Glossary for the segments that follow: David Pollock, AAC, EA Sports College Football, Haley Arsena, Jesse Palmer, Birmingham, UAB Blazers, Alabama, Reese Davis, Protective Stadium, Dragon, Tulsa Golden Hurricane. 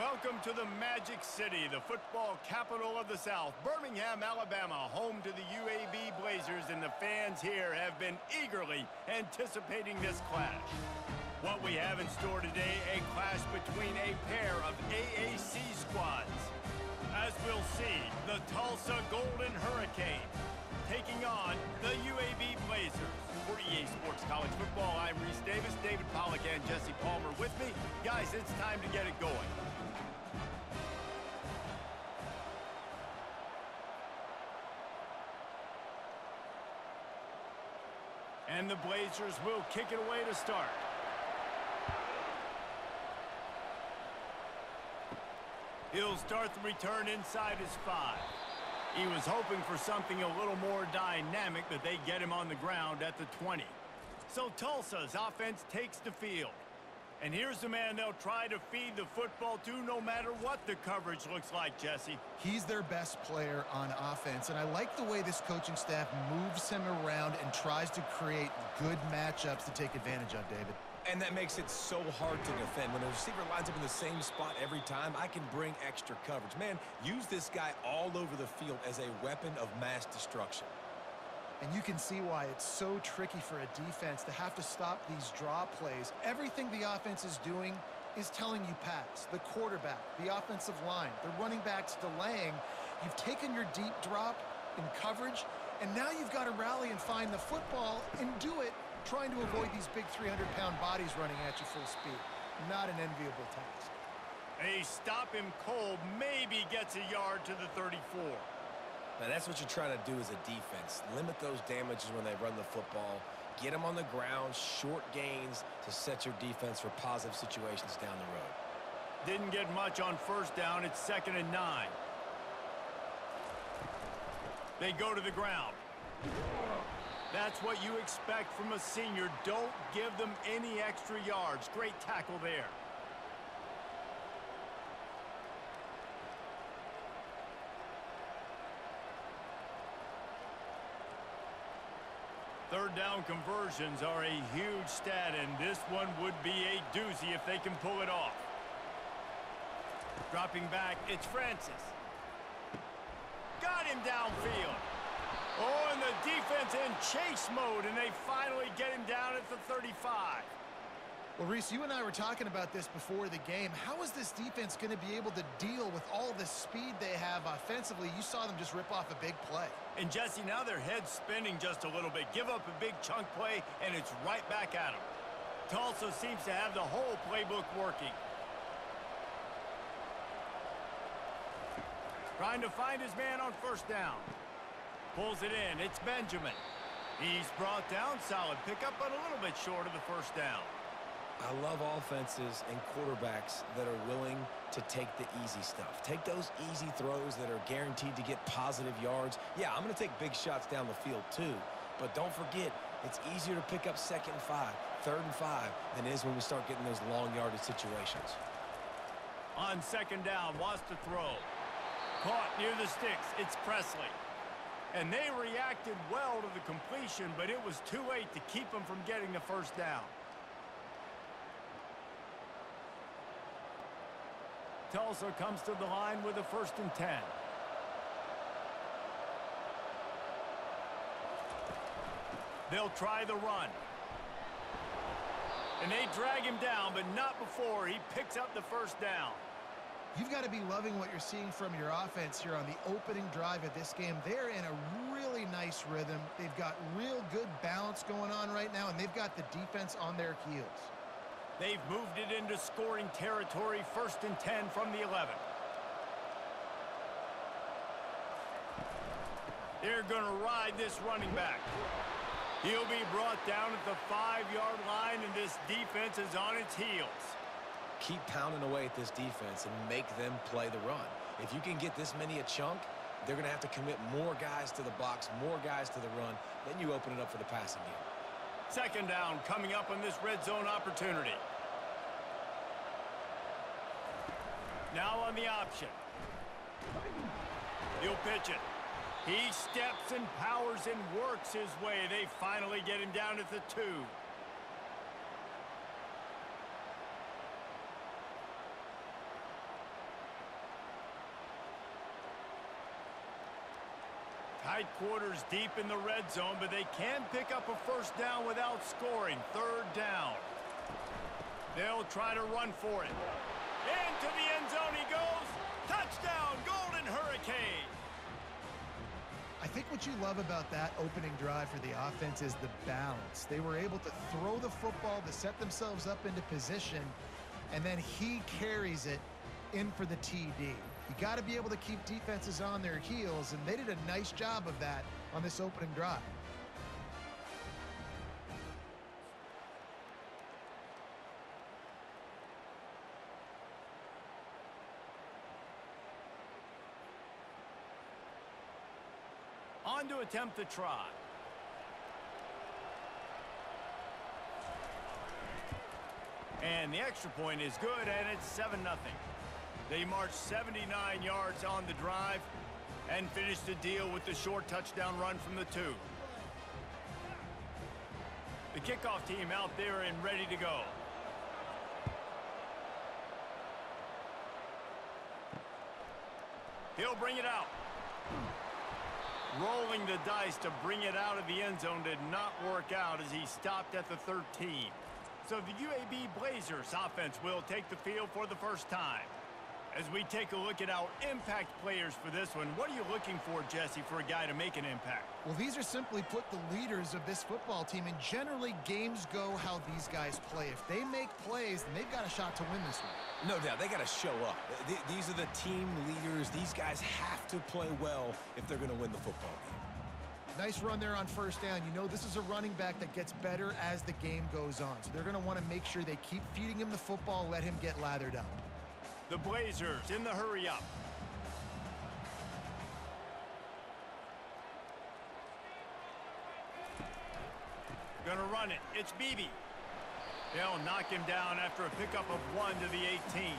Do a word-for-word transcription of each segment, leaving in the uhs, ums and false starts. Welcome to the Magic City, the football capital of the South. Birmingham, Alabama, home to the U A B Blazers, and the fans here have been eagerly anticipating this clash. What we have in store today, a clash between a pair of A A C squads. As we'll see, the Tulsa Golden Hurricane taking on the U A B Blazers. For E A Sports College Football, I'm Reese Davis, David Pollock, and Jesse Palmer with me. Guys, it's time to get it going. And the Blazers will kick it away to start. He'll start the return inside his five. He was hoping for something a little more dynamic, but they get him on the ground at the twenty. So Tulsa's offense takes the field. And here's the man they'll try to feed the football to no matter what the coverage looks like, Jesse. He's their best player on offense, and I like the way this coaching staff moves him around and tries to create good matchups to take advantage of, David. And that makes it so hard to defend. When a receiver lines up in the same spot every time, I can bring extra coverage. Man, use this guy all over the field as a weapon of mass destruction. And you can see why it's so tricky for a defense to have to stop these draw plays. Everything the offense is doing is telling you pass. The quarterback, the offensive line, the running backs delaying. You've taken your deep drop in coverage, and now you've got to rally and find the football and do it, trying to avoid these big three hundred pound bodies running at you full speed. Not an enviable task. A stop him cold maybe gets a yard to the thirty-four. Now, that's what you're trying to do as a defense. Limit those damages when they run the football. Get them on the ground, short gains to set your defense for positive situations down the road. Didn't get much on first down. It's second and nine. They go to the ground. That's what you expect from a senior. Don't give them any extra yards. Great tackle there. Third down conversions are a huge stat, and this one would be a doozy if they can pull it off. Dropping back, it's Francis. Got him downfield. Oh, and the defense in chase mode, and they finally get him down at the thirty-five. Well, Reese, you and I were talking about this before the game. How is this defense going to be able to deal with all the speed they have offensively? You saw them just rip off a big play. And, Jesse, now their head's spinning just a little bit. Give up a big chunk play, and it's right back at them. Tulsa seems to have the whole playbook working. Trying to find his man on first down. Pulls it in. It's Benjamin. He's brought down. Solid pickup, but a little bit short of the first down. I love offenses and quarterbacks that are willing to take the easy stuff. Take those easy throws that are guaranteed to get positive yards. Yeah, I'm going to take big shots down the field too, but don't forget, it's easier to pick up second and five, third and five, than it is when we start getting those long yardage situations. On second down, wants to throw. Caught near the sticks. It's Presley. And they reacted well to the completion, but it was too late to keep them from getting the first down. Tulsa comes to the line with a first and ten. They'll try the run. And they drag him down, but not before he picks up the first down. You've got to be loving what you're seeing from your offense here on the opening drive of this game. They're in a really nice rhythm. They've got real good balance going on right now, and they've got the defense on their heels. They've moved it into scoring territory, first and ten from the eleven. They're going to ride this running back. He'll be brought down at the five-yard line, and this defense is on its heels. Keep pounding away at this defense and make them play the run. If you can get this many a chunk, they're going to have to commit more guys to the box, more guys to the run. Then you open it up for the passing game. Second down coming up on this red zone opportunity. Now on the option. He'll pitch it. He steps and powers and works his way. They finally get him down at the two. tight quarters deep in the red zone, but they can pick up a first down without scoring. Third down. They'll try to run for it. Into the end zone he goes. Touchdown, Golden Hurricane. I think what you love about that opening drive for the offense is the balance. They were able to throw the football to set themselves up into position, and then he carries it in for the T D. You got to be able to keep defenses on their heels, and they did a nice job of that on this opening drive. On to attempt the try. And the extra point is good, and it's seven nothing. They marched seventy-nine yards on the drive and finished the deal with the short touchdown run from the two. The kickoff team out there and ready to go. He'll bring it out. Rolling the dice to bring it out of the end zone did not work out as he stopped at the thirteen. So the U A B Blazers offense will take the field for the first time. As we take a look at our impact players for this one, what are you looking for, Jesse, for a guy to make an impact? Well, these are simply put the leaders of this football team, and generally games go how these guys play. If they make plays, then they've got a shot to win this one. No doubt. They got to show up. These are the team leaders. These guys have to play well if they're going to win the football game. Nice run there on first down. You know, this is a running back that gets better as the game goes on. So they're going to want to make sure they keep feeding him the football, let him get lathered up. The Blazers in the hurry up. Going to run it. It's Beebe. They'll knock him down after a pickup of one to the eighteen.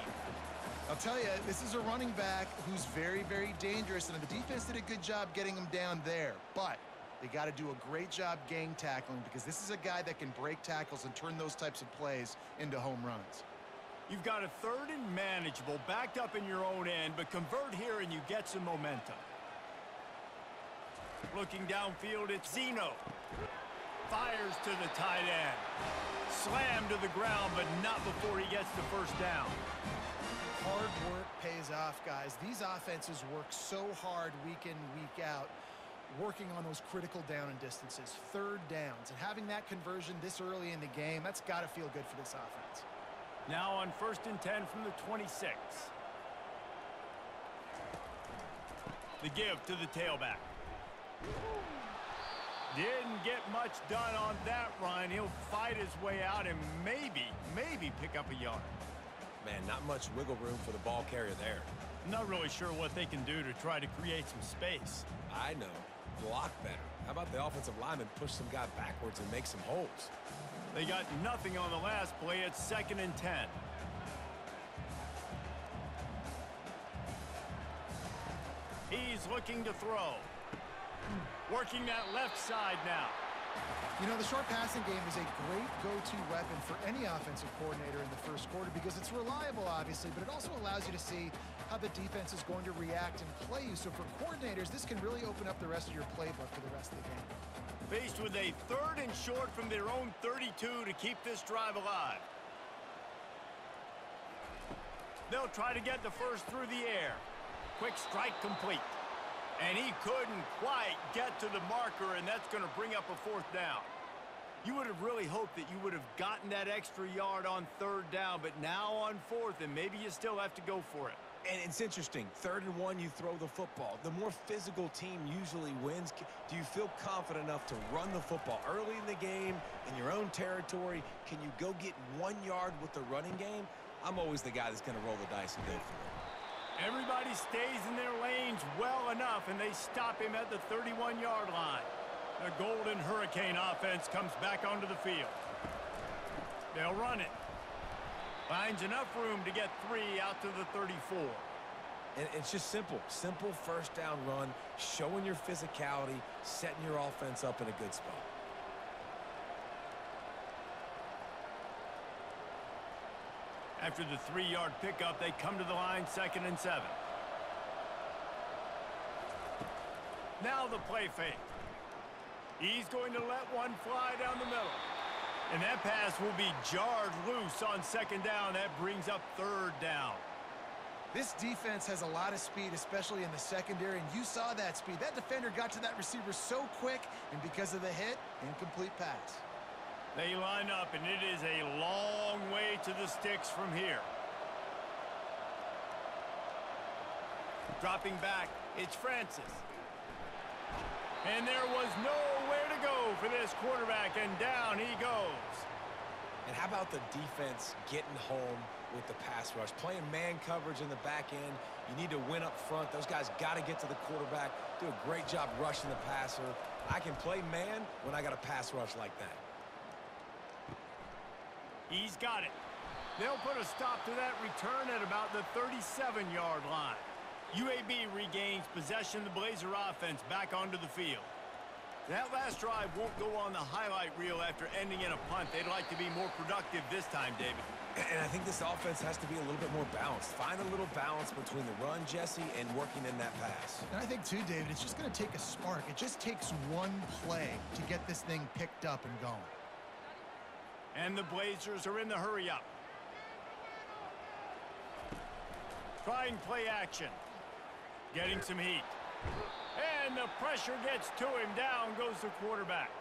I'll tell you, this is a running back who's very, very dangerous, and the defense did a good job getting him down there. But they got to do a great job gang tackling, because this is a guy that can break tackles and turn those types of plays into home runs. You've got a third and manageable, backed up in your own end, but convert here and you get some momentum. Looking downfield, it's Zeno. Fires to the tight end. Slammed to the ground, but not before he gets the first down. Hard work pays off, guys. These offenses work so hard week in, week out, working on those critical down and distances, third downs, and having that conversion this early in the game, that's got to feel good for this offense. Now on first and ten from the twenty-six. The give to the tailback. Didn't get much done on that run. He'll fight his way out and maybe, maybe pick up a yard. Man, not much wiggle room for the ball carrier there. Not really sure what they can do to try to create some space. I know. Block better. How about the offensive lineman push some guy backwards and make some holes? They got nothing on the last play. It's second and ten. He's looking to throw. Working that left side now. You know, the short passing game is a great go-to weapon for any offensive coordinator in the first quarter, because it's reliable, obviously, but it also allows you to see how the defense is going to react and play you. So for coordinators, this can really open up the rest of your playbook for the rest of the game. Faced with a third and short from their own thirty-two to keep this drive alive. They'll try to get the first through the air. Quick strike complete. And he couldn't quite get to the marker, and that's going to bring up a fourth down. You would have really hoped that you would have gotten that extra yard on third down, but now on fourth, and maybe you still have to go for it. And it's interesting. Third and one, you throw the football. The more physical team usually wins. Do you feel confident enough to run the football early in the game, in your own territory? Can you go get one yard with the running game? I'm always the guy that's going to roll the dice and go for it. Everybody stays in their lanes well enough, and they stop him at the thirty-one-yard line. The Golden Hurricane offense comes back onto the field. They'll run it. Finds enough room to get three out to the thirty-four. And it's just simple. Simple first down run, showing your physicality, setting your offense up in a good spot. After the three-yard pickup, they come to the line second and seven. Now the play fake. He's going to let one fly down the middle. And that pass will be jarred loose on second down. That brings up third down. This defense has a lot of speed, especially in the secondary, and you saw that speed. That defender got to that receiver so quick, and because of the hit, incomplete pass. They line up, and it is a long way to the sticks from here. Dropping back, it's Francis. And there was nowhere to go for this quarterback, and down he goes. And how about the defense getting home with the pass rush? Playing man coverage in the back end. You need to win up front. Those guys got to get to the quarterback. Do a great job rushing the passer. I can play man when I got a pass rush like that. He's got it. They'll put a stop to that return at about the thirty-seven yard line. U A B regains possession of the Blazer offense back onto the field. That last drive won't go on the highlight reel after ending in a punt. They'd like to be more productive this time, David. And I think this offense has to be a little bit more balanced. Find a little balance between the run, Jesse, and working in that pass. And I think, too, David, it's just going to take a spark. It just takes one play to get this thing picked up and going. And the Blazers are in the hurry up. Trying play action. Getting some heat. And the pressure gets to him. Down goes the quarterback.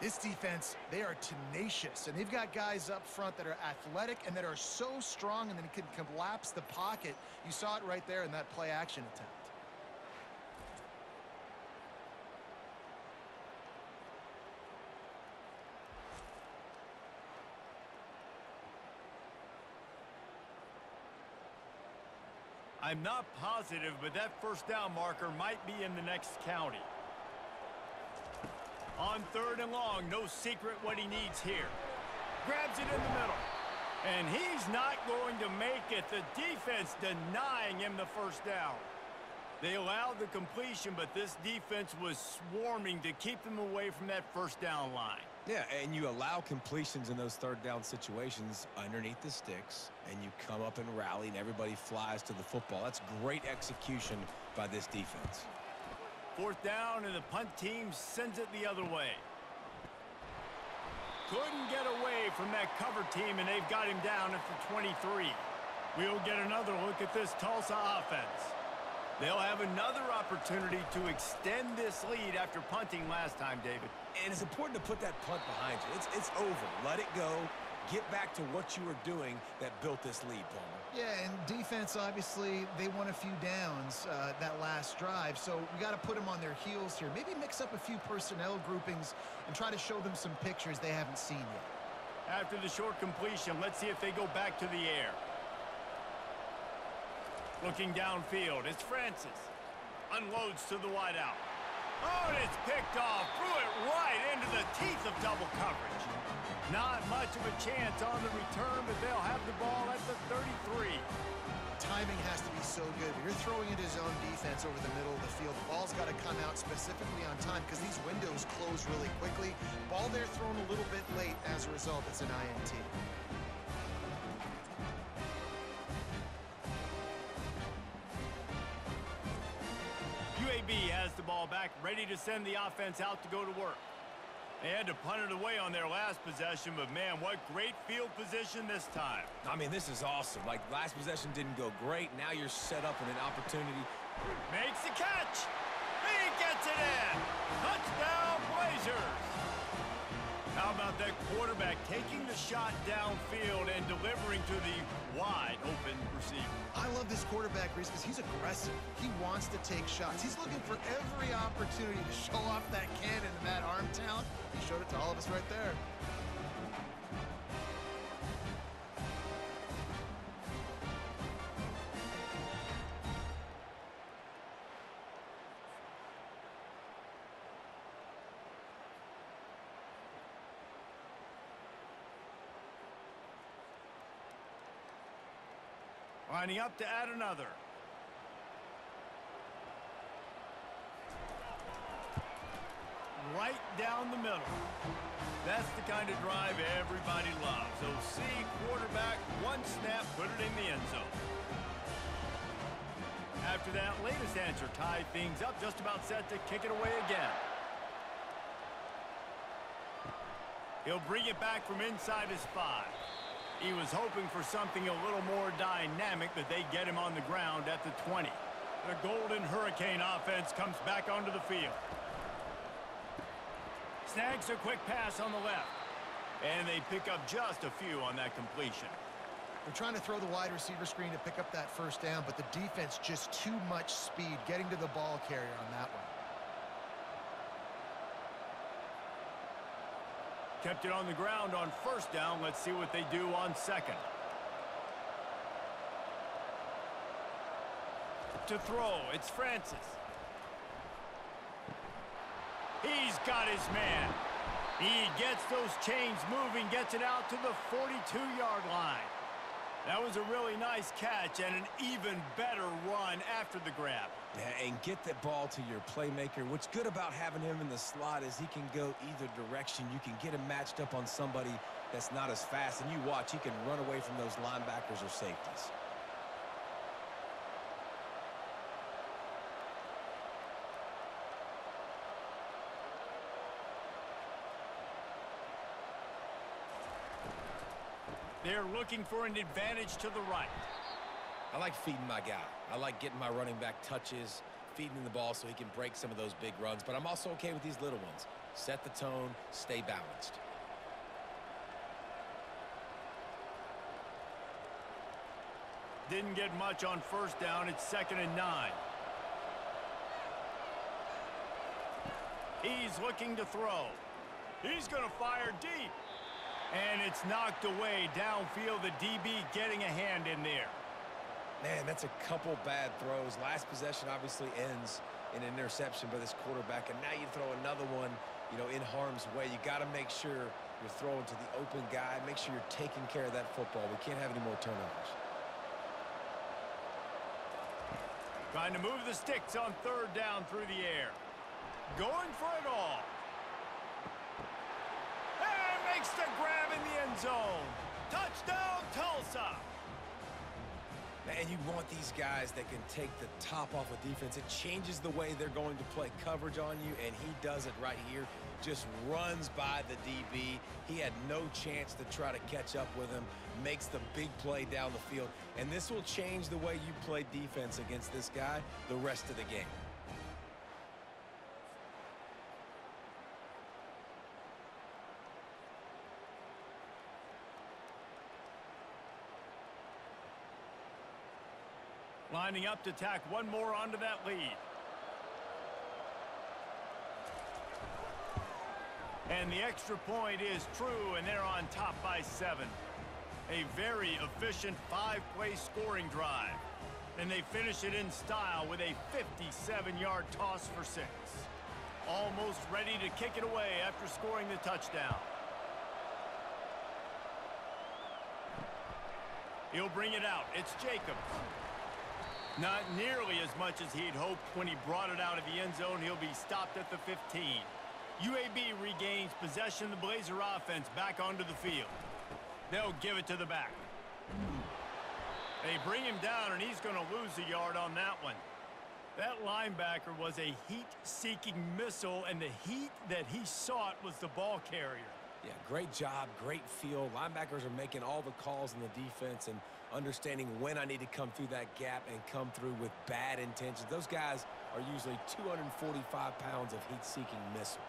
This defense, they are tenacious, and they've got guys up front that are athletic and that are so strong and then can collapse the pocket. You saw it right there in that play action attempt. I'm not positive, but that first down marker might be in the next county. On third and long, no secret what he needs here. Grabs it in the middle. And he's not going to make it. The defense denying him the first down. They allowed the completion, but this defense was swarming to keep them away from that first down line. Yeah, and you allow completions in those third down situations underneath the sticks, and you come up and rally, and everybody flies to the football. That's great execution by this defense. Fourth down, and the punt team sends it the other way. Couldn't get away from that cover team, and they've got him down at the twenty-three. We'll get another look at this Tulsa offense. They'll have another opportunity to extend this lead after punting last time, David. And it's important to put that punt behind you. It's, it's over. Let it go. Get back to what you were doing that built this lead, Palmer. Yeah, and defense, obviously, they won a few downs uh, that last drive, so we got to put them on their heels here. Maybe mix up a few personnel groupings and try to show them some pictures they haven't seen yet. After the short completion, let's see if they go back to the air. Looking downfield, it's Francis. Unloads to the wideout. Oh, and it's picked off. Threw it right into the teeth of double coverage. Not much of a chance on the return, but they'll have the ball at the thirty-three. Timing has to be so good. You're throwing into zone defense over the middle of the field. The ball's got to come out specifically on time because these windows close really quickly. Ball there thrown a little bit late. As a result, it's an I N T. U A B has the ball back, ready to send the offense out to go to work. They had to punt it away on their last possession, but man, what great field position this time. I mean, this is awesome. Like, last possession didn't go great. Now you're set up in an opportunity. Makes the catch. He gets it in. Touchdown, Blazers. How about that quarterback taking the shot downfield and delivering to the wide-open receiver? I love this quarterback, Reese, because he's aggressive. He wants to take shots. He's looking for every opportunity to show off that cannon and that arm talent. He showed it to all of us right there. Lining up to add another. Right down the middle. That's the kind of drive everybody loves. O C quarterback, one snap, put it in the end zone. after that latest answer tied things up. Just about set to kick it away again. He'll bring it back from inside his five. He was hoping for something a little more dynamic, but they get him on the ground at the twenty. The Golden Hurricane offense comes back onto the field. Snags a quick pass on the left. And they pick up just a few on that completion. They're trying to throw the wide receiver screen to pick up that first down, but the defense just too much speed getting to the ball carrier on that one. Kept it on the ground on first down. Let's see what they do on second. To throw, it's Francis. He's got his man. He gets those chains moving, gets it out to the forty-two yard line. That was a really nice catch and an even better run after the grab. Yeah, and get that ball to your playmaker. What's good about having him in the slot is he can go either direction. You can get him matched up on somebody that's not as fast, and you watch, he can run away from those linebackers or safeties. They're looking for an advantage to the right. I like feeding my guy. I like getting my running back touches, feeding him the ball so he can break some of those big runs. But I'm also okay with these little ones. Set the tone, stay balanced. Didn't get much on first down. It's second and nine. He's looking to throw. He's going to fire deep. And it's knocked away downfield. The D B getting a hand in there. Man, that's a couple bad throws. Last possession obviously ends in an interception by this quarterback, and now you throw another one, you know, in harm's way. You got to make sure you're throwing to the open guy. Make sure you're taking care of that football. We can't have any more turnovers. Trying to move the sticks on third down through the air. Going for it all. Makes the grab in the end zone. Touchdown, Tulsa. Man, you want these guys that can take the top off of defense. It changes the way they're going to play coverage on you, and he does it right here. Just runs by the D B. He had no chance to try to catch up with him. Makes the big play down the field. And this will change the way you play defense against this guy the rest of the game. Lining up to tack one more onto that lead. And the extra point is true, and they're on top by seven. A very efficient five-play scoring drive. And they finish it in style with a fifty-seven yard toss for six. Almost ready to kick it away after scoring the touchdown. He'll bring it out. It's Jacobs. Not nearly as much as he'd hoped when he brought it out of the end zone. He'll be stopped at the fifteen. U A B regains possession of the Blazer offense back onto the field. They'll give it to the back. They bring him down, and he's going to lose a yard on that one. That linebacker was a heat-seeking missile, and the heat that he sought was the ball carrier. Yeah, great job, great feel. Linebackers are making all the calls in the defense and understanding when I need to come through that gap and come through with bad intentions. Those guys are usually two hundred forty-five pounds of heat-seeking missile.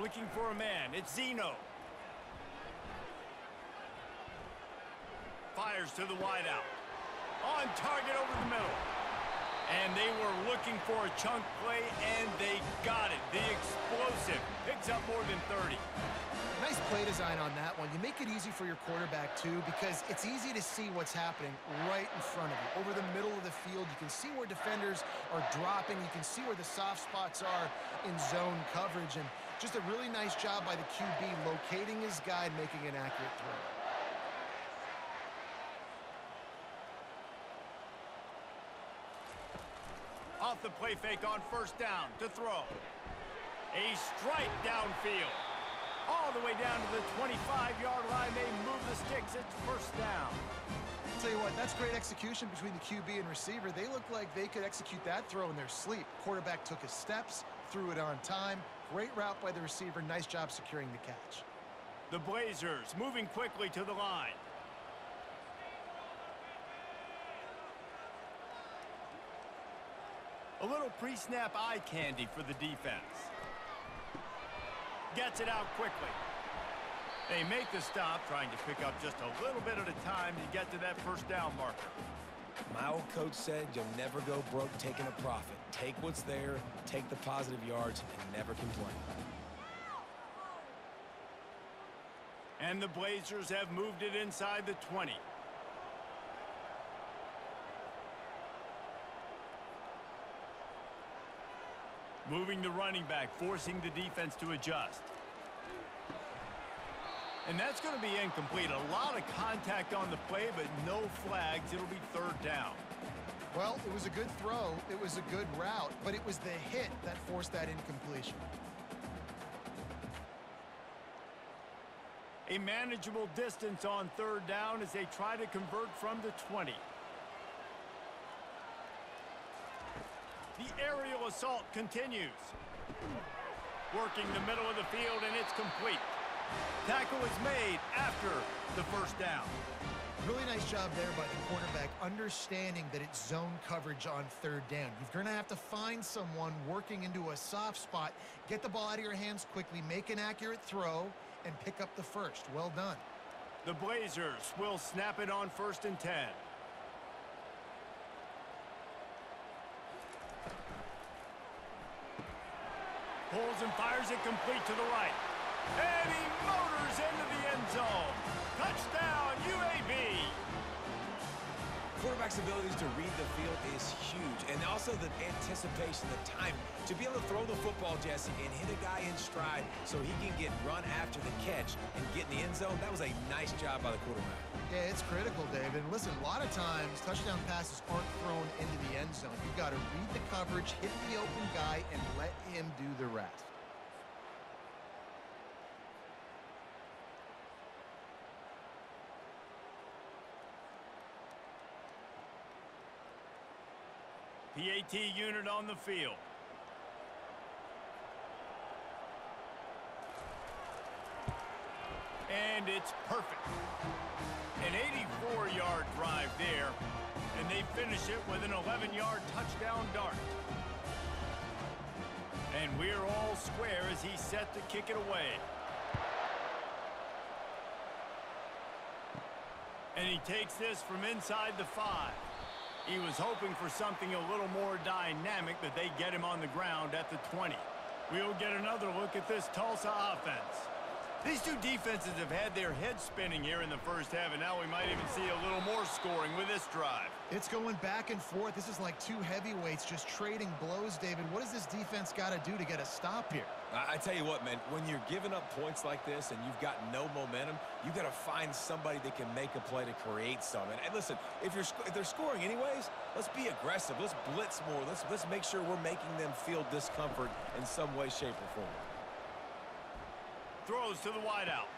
Looking for a man. It's Zeno. Fires to the wide out. On target over the middle. And they were looking for a chunk play, and they got it. The explosive picks up more than thirty. Nice play design on that one. You make it easy for your quarterback, too, because it's easy to see what's happening right in front of you. Over the middle of the field, you can see where defenders are dropping. You can see where the soft spots are in zone coverage. And just a really nice job by the Q B locating his guy and making an accurate throw. Off the play fake on first down to throw. A strike downfield. all the way down to the twenty-five yard line. They move the sticks. It's first down. I'll tell you what, that's great execution between the Q B and receiver. They look like they could execute that throw in their sleep. Quarterback took his steps, threw it on time. Great route by the receiver. Nice job securing the catch. The Blazers moving quickly to the line. A little pre-snap eye candy for the defense. Gets it out quickly. They make the stop, trying to pick up just a little bit at a time to get to that first down marker. My old coach said you'll never go broke taking a profit. Take what's there, take the positive yards, and never complain. And the Blazers have moved it inside the twenty. Moving the running back, forcing the defense to adjust. And that's going to be incomplete. A lot of contact on the play, but no flags. It'll be third down. Well, it was a good throw. It was a good route, but it was the hit that forced that incompletion. A manageable distance on third down as they try to convert from the twenty. The aerial assault continues. Working the middle of the field, and it's complete. Tackle is made after the first down. Really nice job there by the quarterback, understanding that it's zone coverage on third down. You're going to have to find someone working into a soft spot, get the ball out of your hands quickly, make an accurate throw, and pick up the first. Well done. The Blazers will snap it on first and ten. Pulls and fires it complete to the right. And he motors into the end zone. Touchdown, U A B! Quarterback's abilities to read the field is huge. And also the anticipation, the timing. To be able to throw the football, Jesse, and hit a guy in stride so he can get run after the catch and get in the end zone, that was a nice job by the quarterback. Yeah, it's critical, David. Listen, a lot of times touchdown passes aren't thrown into the end zone. You've got to read the coverage, hit the open guy, and let him do the rest. P A T unit on the field. And it's perfect. An eighty-four yard drive there, and they finish it with an eleven yard touchdown dart. And we're all square as he's set to kick it away. And he takes this from inside the five. He was hoping for something a little more dynamic, but they get him on the ground at the twenty. We'll get another look at this Tulsa offense. These two defenses have had their heads spinning here in the first half, and now we might even see a little more scoring with this drive. It's going back and forth. This is like two heavyweights just trading blows, David. What does this defense got to do to get a stop here? I tell you what, man, when you're giving up points like this and you've got no momentum, you've got to find somebody that can make a play to create some. And listen, if you're if they're scoring anyways, let's be aggressive. Let's blitz more. Let's, let's make sure we're making them feel discomfort in some way, shape, or form. Throws to the wideout.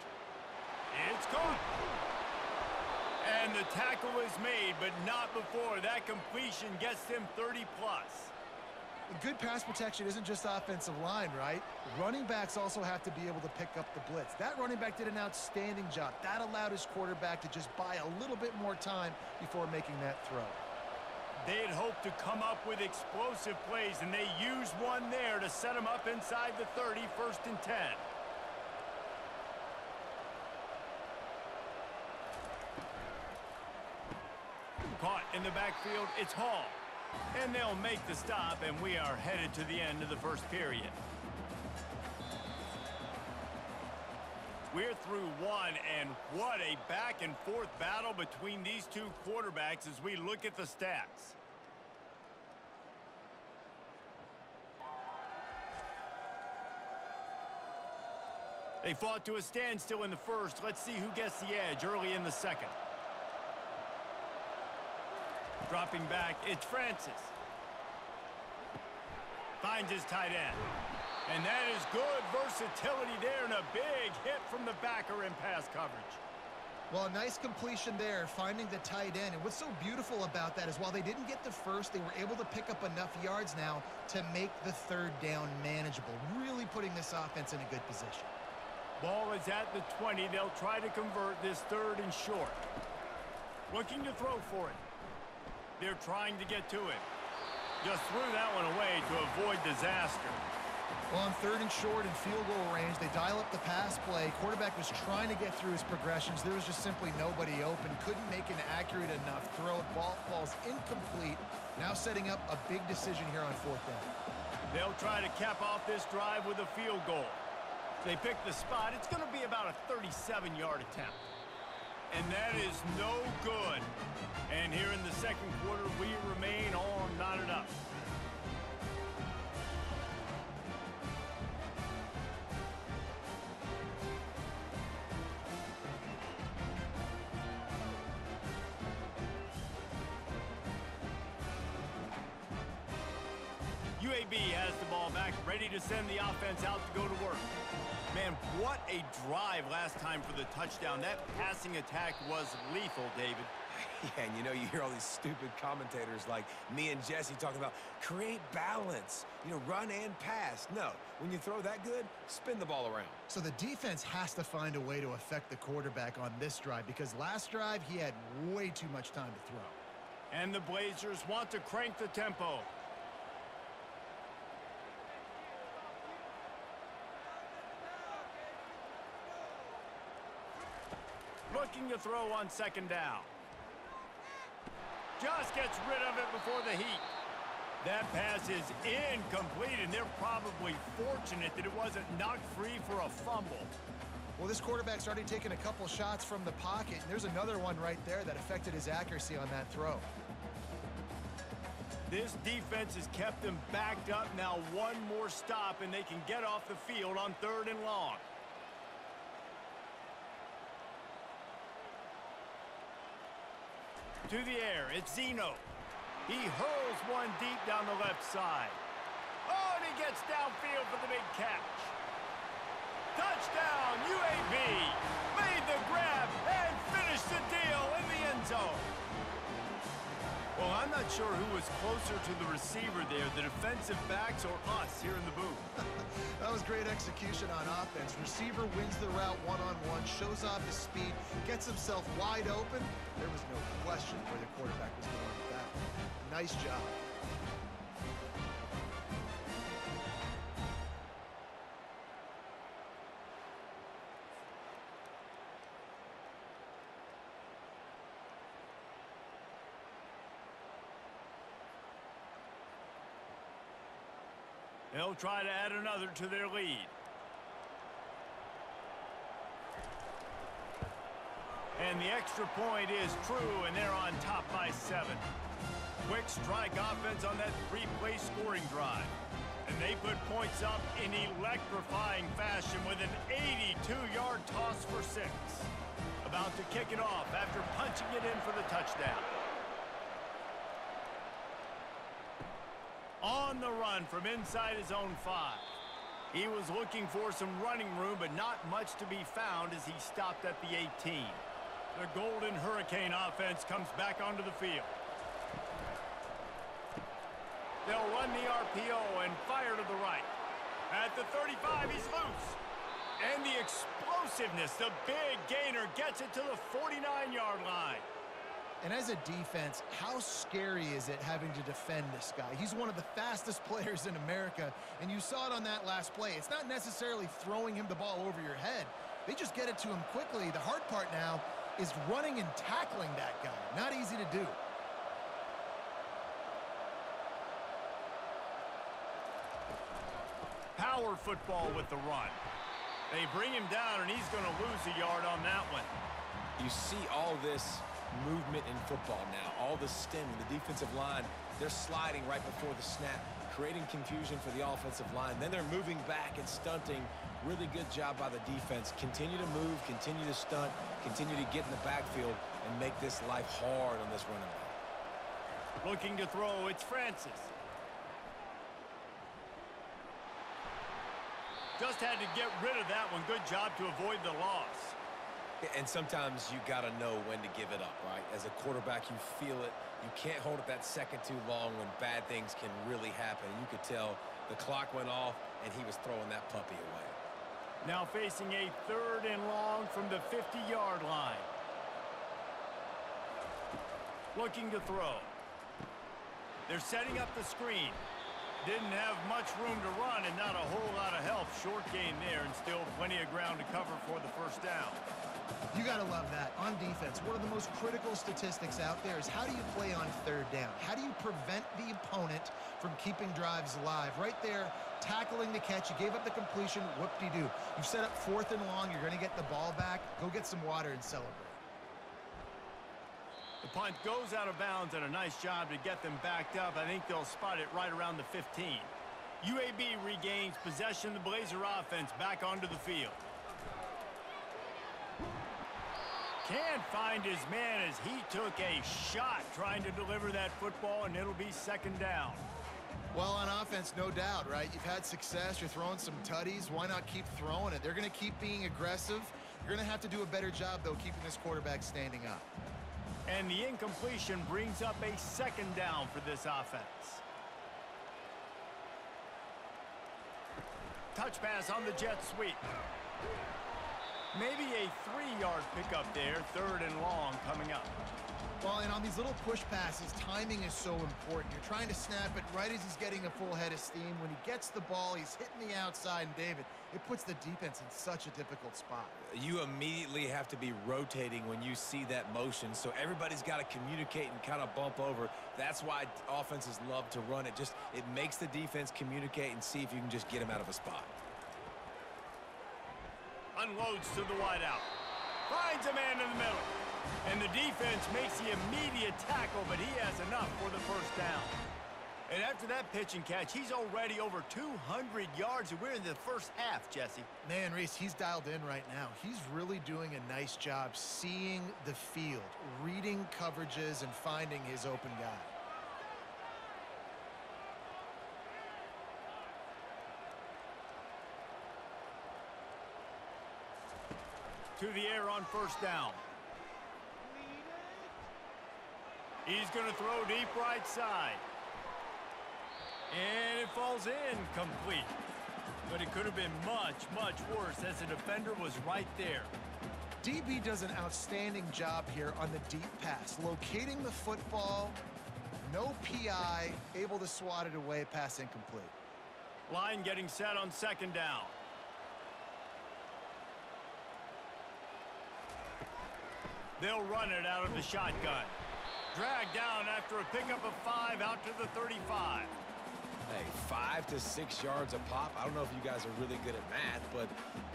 It's caught. And the tackle is made, but not before that completion gets them thirty plus. Good pass protection isn't just offensive line, right? Running backs also have to be able to pick up the blitz. That running back did an outstanding job. That allowed his quarterback to just buy a little bit more time before making that throw. They had hoped to come up with explosive plays, and they used one there to set them up inside the thirty, first and ten. Caught in the backfield, it's Hall. And they'll make the stop, and we are headed to the end of the first period. We're through one, and what a back-and-forth battle between these two quarterbacks as we look at the stats. They fought to a standstill in the first. Let's see who gets the edge early in the second. Dropping back, it's Francis. Finds his tight end. And that is good versatility there, and a big hit from the backer in pass coverage. Well, a nice completion there, finding the tight end. And what's so beautiful about that is while they didn't get the first, they were able to pick up enough yards now to make the third down manageable, really putting this offense in a good position. Ball is at the twenty. They'll try to convert this third and short. Looking to throw for it. They're trying to get to it. Just threw that one away to avoid disaster. Well, on third and short and field goal range, they dial up the pass play. Quarterback was trying to get through his progressions. There was just simply nobody open. Couldn't make an accurate enough throw. Ball falls incomplete. Now setting up a big decision here on fourth down. They'll try to cap off this drive with a field goal. They pick the spot. It's going to be about a thirty-seven yard attempt. And that is no good. And here in the second quarter, we remain all knotted up. U A B has the ball back, ready to send the offense out to go to work. Man, what a drive last time for the touchdown. That passing attack was lethal, David. Yeah, and you know, you hear all these stupid commentators like me and Jesse talking about create balance, you know, run and pass. No, when you throw that good, spin the ball around. So the defense has to find a way to affect the quarterback on this drive, because last drive he had way too much time to throw. And the Blazers want to crank the tempo. Looking to throw on second down. Just gets rid of it before the heat. That pass is incomplete, and they're probably fortunate that it wasn't knocked free for a fumble. Well, this quarterback's already taken a couple shots from the pocket, and there's another one right there that affected his accuracy on that throw. This defense has kept them backed up. Now one more stop, and they can get off the field on third and long. To the air, it's Zeno. He hurls one deep down the left side. Oh, and he gets downfield for the big catch. Touchdown, U A B! Made the grab and finished the deal in the end zone. Well, I'm not sure who was closer to the receiver there, the defensive backs or us here in the booth. That was great execution on offense. Receiver wins the route one-on-one, shows off his speed, gets himself wide open. There was no question where the quarterback was going with that one. Nice job. They'll try to add another to their lead. And the extra point is true, and they're on top by seven. Quick strike offense on that three-play scoring drive. And they put points up in electrifying fashion with an eighty-two yard toss for six. About to kick it off after punching it in for the touchdown. On the run from inside his own five. He was looking for some running room, but not much to be found as he stopped at the eighteen. The Golden Hurricane offense comes back onto the field. They'll run the R P O and fire to the right. At the thirty-five, he's loose. And the explosiveness, the big gainer gets it to the forty-nine yard line. And as a defense, how scary is it having to defend this guy? He's one of the fastest players in America, and you saw it on that last play. It's not necessarily throwing him the ball over your head. They just get it to him quickly. The hard part now is running and tackling that guy. Not easy to do. Power football with the run. They bring him down, and he's going to lose a yard on that one. You see all this movement in football now, all the stem in the defensive line. They're sliding right before the snap, creating confusion for the offensive line. Then they're moving back and stunting. Really good job by the defense. Continue to move, continue to stunt, continue to get in the backfield and make this life hard on this running back. Looking to throw, it's Francis. Just had to get rid of that one. Good job to avoid the loss. And sometimes you got to know when to give it up, right? As a quarterback, you feel it. You can't hold it that second too long when bad things can really happen. You could tell the clock went off, and he was throwing that puppy away. Now facing a third and long from the fifty-yard line. Looking to throw. They're setting up the screen. Didn't have much room to run and not a whole lot of help. Short gain there and still plenty of ground to cover for the first down. You got to love that. On defense, one of the most critical statistics out there is how do you play on third down? How do you prevent the opponent from keeping drives alive? Right there, tackling the catch. You gave up the completion. Whoop-de-doo. You've set up fourth and long. You're going to get the ball back. Go get some water and celebrate. The punt goes out of bounds, and a nice job to get them backed up. I think they'll spot it right around the fifteen. U A B regains possession of the Blazer offense back onto the field. Can't find his man as he took a shot trying to deliver that football, and it'll be second down. Well, on offense, no doubt, right? You've had success. You're throwing some tutties. Why not keep throwing it? They're going to keep being aggressive. You're going to have to do a better job, though, keeping this quarterback standing up. And the incompletion brings up a second down for this offense. Touch pass on the jet sweep. Maybe a three-yard pickup there, third and long coming up. Well, and on these little push passes, timing is so important. You're trying to snap it right as he's getting a full head of steam. When he gets the ball, he's hitting the outside, and David, it puts the defense in such a difficult spot. You immediately have to be rotating when you see that motion, so everybody's got to communicate and kind of bump over. That's why offenses love to run it. Just, it makes the defense communicate and see if you can just get them out of a spot. Unloads to the wideout. Finds a man in the middle. And the defense makes the immediate tackle, but he has enough for the first down. And after that pitch and catch, he's already over two hundred yards, and we're in the first half, Jesse. Man, Reese, he's dialed in right now. He's really doing a nice job seeing the field, reading coverages, and finding his open guy. To the air on first down. He's going to throw deep right side. And it falls in complete. But it could have been much, much worse as the defender was right there. D B does an outstanding job here on the deep pass. Locating the football, no P I, able to swat it away, pass incomplete. Line getting set on second down. They'll run it out of the shotgun. Dragged down after a pickup of five out to the thirty-five. Hey, five to six yards a pop. I don't know if you guys are really good at math, but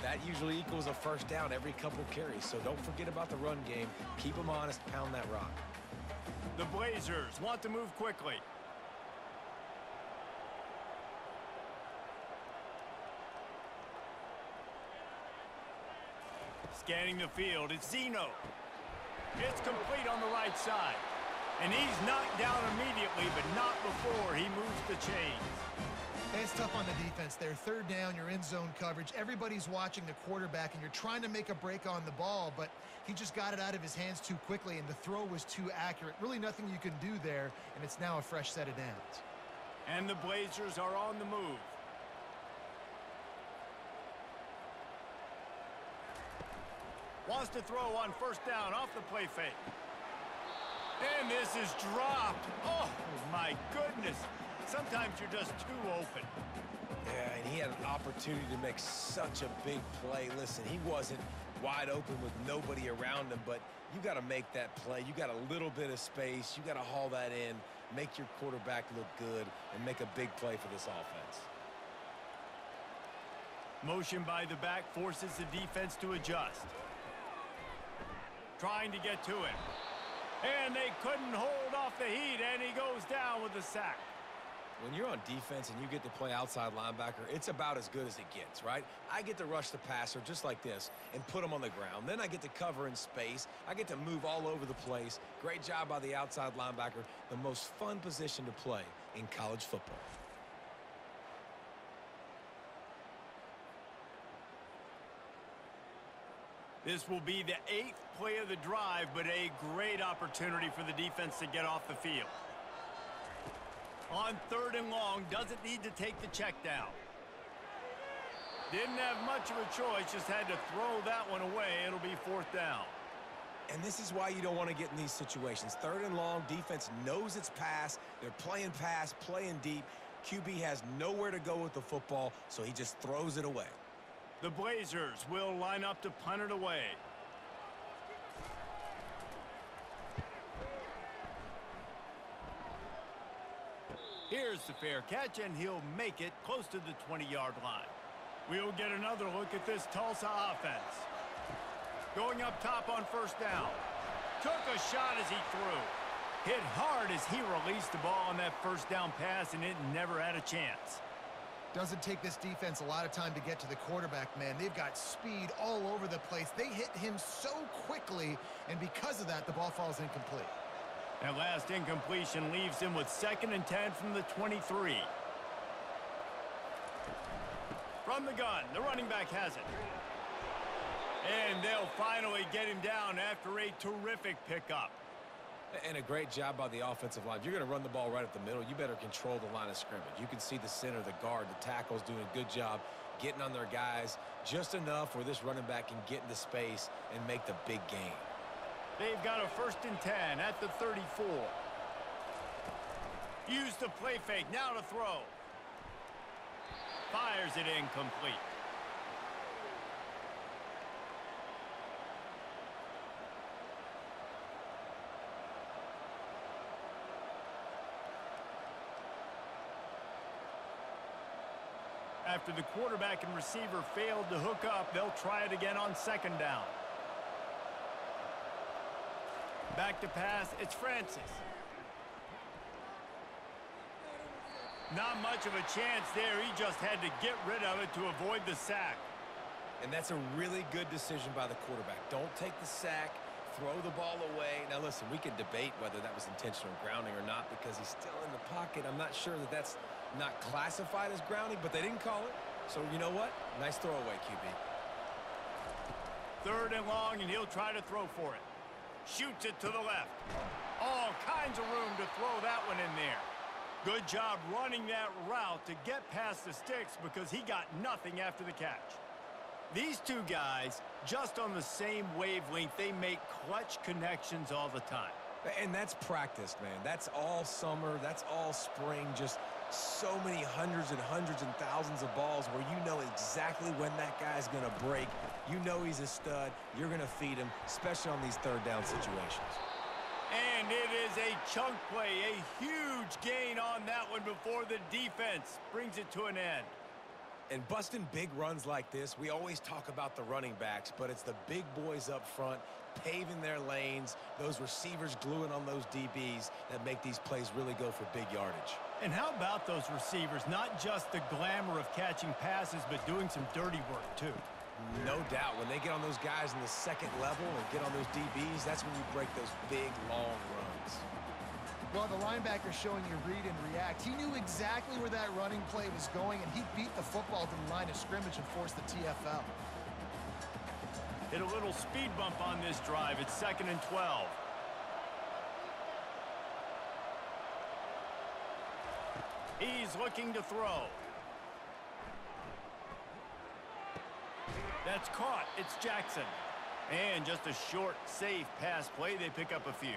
that usually equals a first down every couple carries. So don't forget about the run game. Keep them honest. Pound that rock. The Blazers want to move quickly. Scanning the field. It's Zeno. It's complete on the right side. And he's knocked down immediately, but not before he moves the chains. It's tough on the defense there. Third down, you're in zone coverage. Everybody's watching the quarterback, and you're trying to make a break on the ball, but he just got it out of his hands too quickly, and the throw was too accurate. Really nothing you can do there, and it's now a fresh set of downs. And the Blazers are on the move. Wants to throw on first down off the play fake. And this is dropped. Oh, my goodness. Sometimes you're just too open. Yeah, and he had an opportunity to make such a big play. Listen, he wasn't wide open with nobody around him, but you got to make that play. You got a little bit of space. You got to haul that in, make your quarterback look good, and make a big play for this offense. Motion by the back forces the defense to adjust. Trying to get to him. And they couldn't hold off the heat, and he goes down with the sack. When you're on defense and you get to play outside linebacker, it's about as good as it gets, right? I get to rush the passer just like this and put him on the ground. Then I get to cover in space. I get to move all over the place. Great job by the outside linebacker. The most fun position to play in college football. This will be the eighth play of the drive, but a great opportunity for the defense to get off the field. On third and long, doesn't need to take the check down. Didn't have much of a choice, just had to throw that one away. It'll be fourth down. And this is why you don't want to get in these situations. Third and long, defense knows it's pass. They're playing pass, playing deep. Q B has nowhere to go with the football, so he just throws it away. The Blazers will line up to punt it away. Here's the fair catch, and he'll make it close to the twenty-yard line. We'll get another look at this Tulsa offense. Going up top on first down. Took a shot as he threw. Hit hard as he released the ball on that first down pass, and it never had a chance. Doesn't take this defense a lot of time to get to the quarterback, man. They've got speed all over the place. They hit him so quickly, and because of that, the ball falls incomplete. That last incompletion leaves him with second and ten from the twenty-three. From the gun, the running back has it. And they'll finally get him down after a terrific pickup. And a great job by the offensive line. If you're going to run the ball right up the middle, you better control the line of scrimmage. You can see the center, the guard, the tackles doing a good job getting on their guys just enough where this running back can get into space and make the big gain. They've got a first and ten at the thirty-four. Used the play fake, now to throw. Fires it incomplete. After the quarterback and receiver failed to hook up, they'll try it again on second down. Back to pass, it's Francis. Not much of a chance there. He just had to get rid of it to avoid the sack. And that's a really good decision by the quarterback. Don't take the sack, throw the ball away. Now listen, we can debate whether that was intentional grounding or not because he's still in the pocket. I'm not sure that that's not classified as grounding, but they didn't call it. So you know what? Nice throwaway, Q B. Third and long, and he'll try to throw for it. Shoots it to the left. All kinds of room to throw that one in there. Good job running that route to get past the sticks because he got nothing after the catch. These two guys, just on the same wavelength, they make clutch connections all the time. And that's practice, man. That's all summer. That's all spring. Just so many hundreds and hundreds and thousands of balls where you know exactly when that guy's going to break. You know he's a stud. You're going to feed him, especially on these third down situations. And it is a chunk play, a huge gain on that one before the defense brings it to an end. And busting big runs like this, we always talk about the running backs, but it's the big boys up front paving their lanes, those receivers gluing on those D Bs that make these plays really go for big yardage. And how about those receivers? Not just the glamour of catching passes, but doing some dirty work, too. No doubt. When they get on those guys in the second level and get on those D Bs, that's when you break those big, long runs. Well, the linebacker's showing you read and react. He knew exactly where that running play was going, and he beat the football to the line of scrimmage and forced the T F L. Hit a little speed bump on this drive. It's second and twelve. He's looking to throw. That's caught. It's Jackson. And just a short, safe pass play. They pick up a few.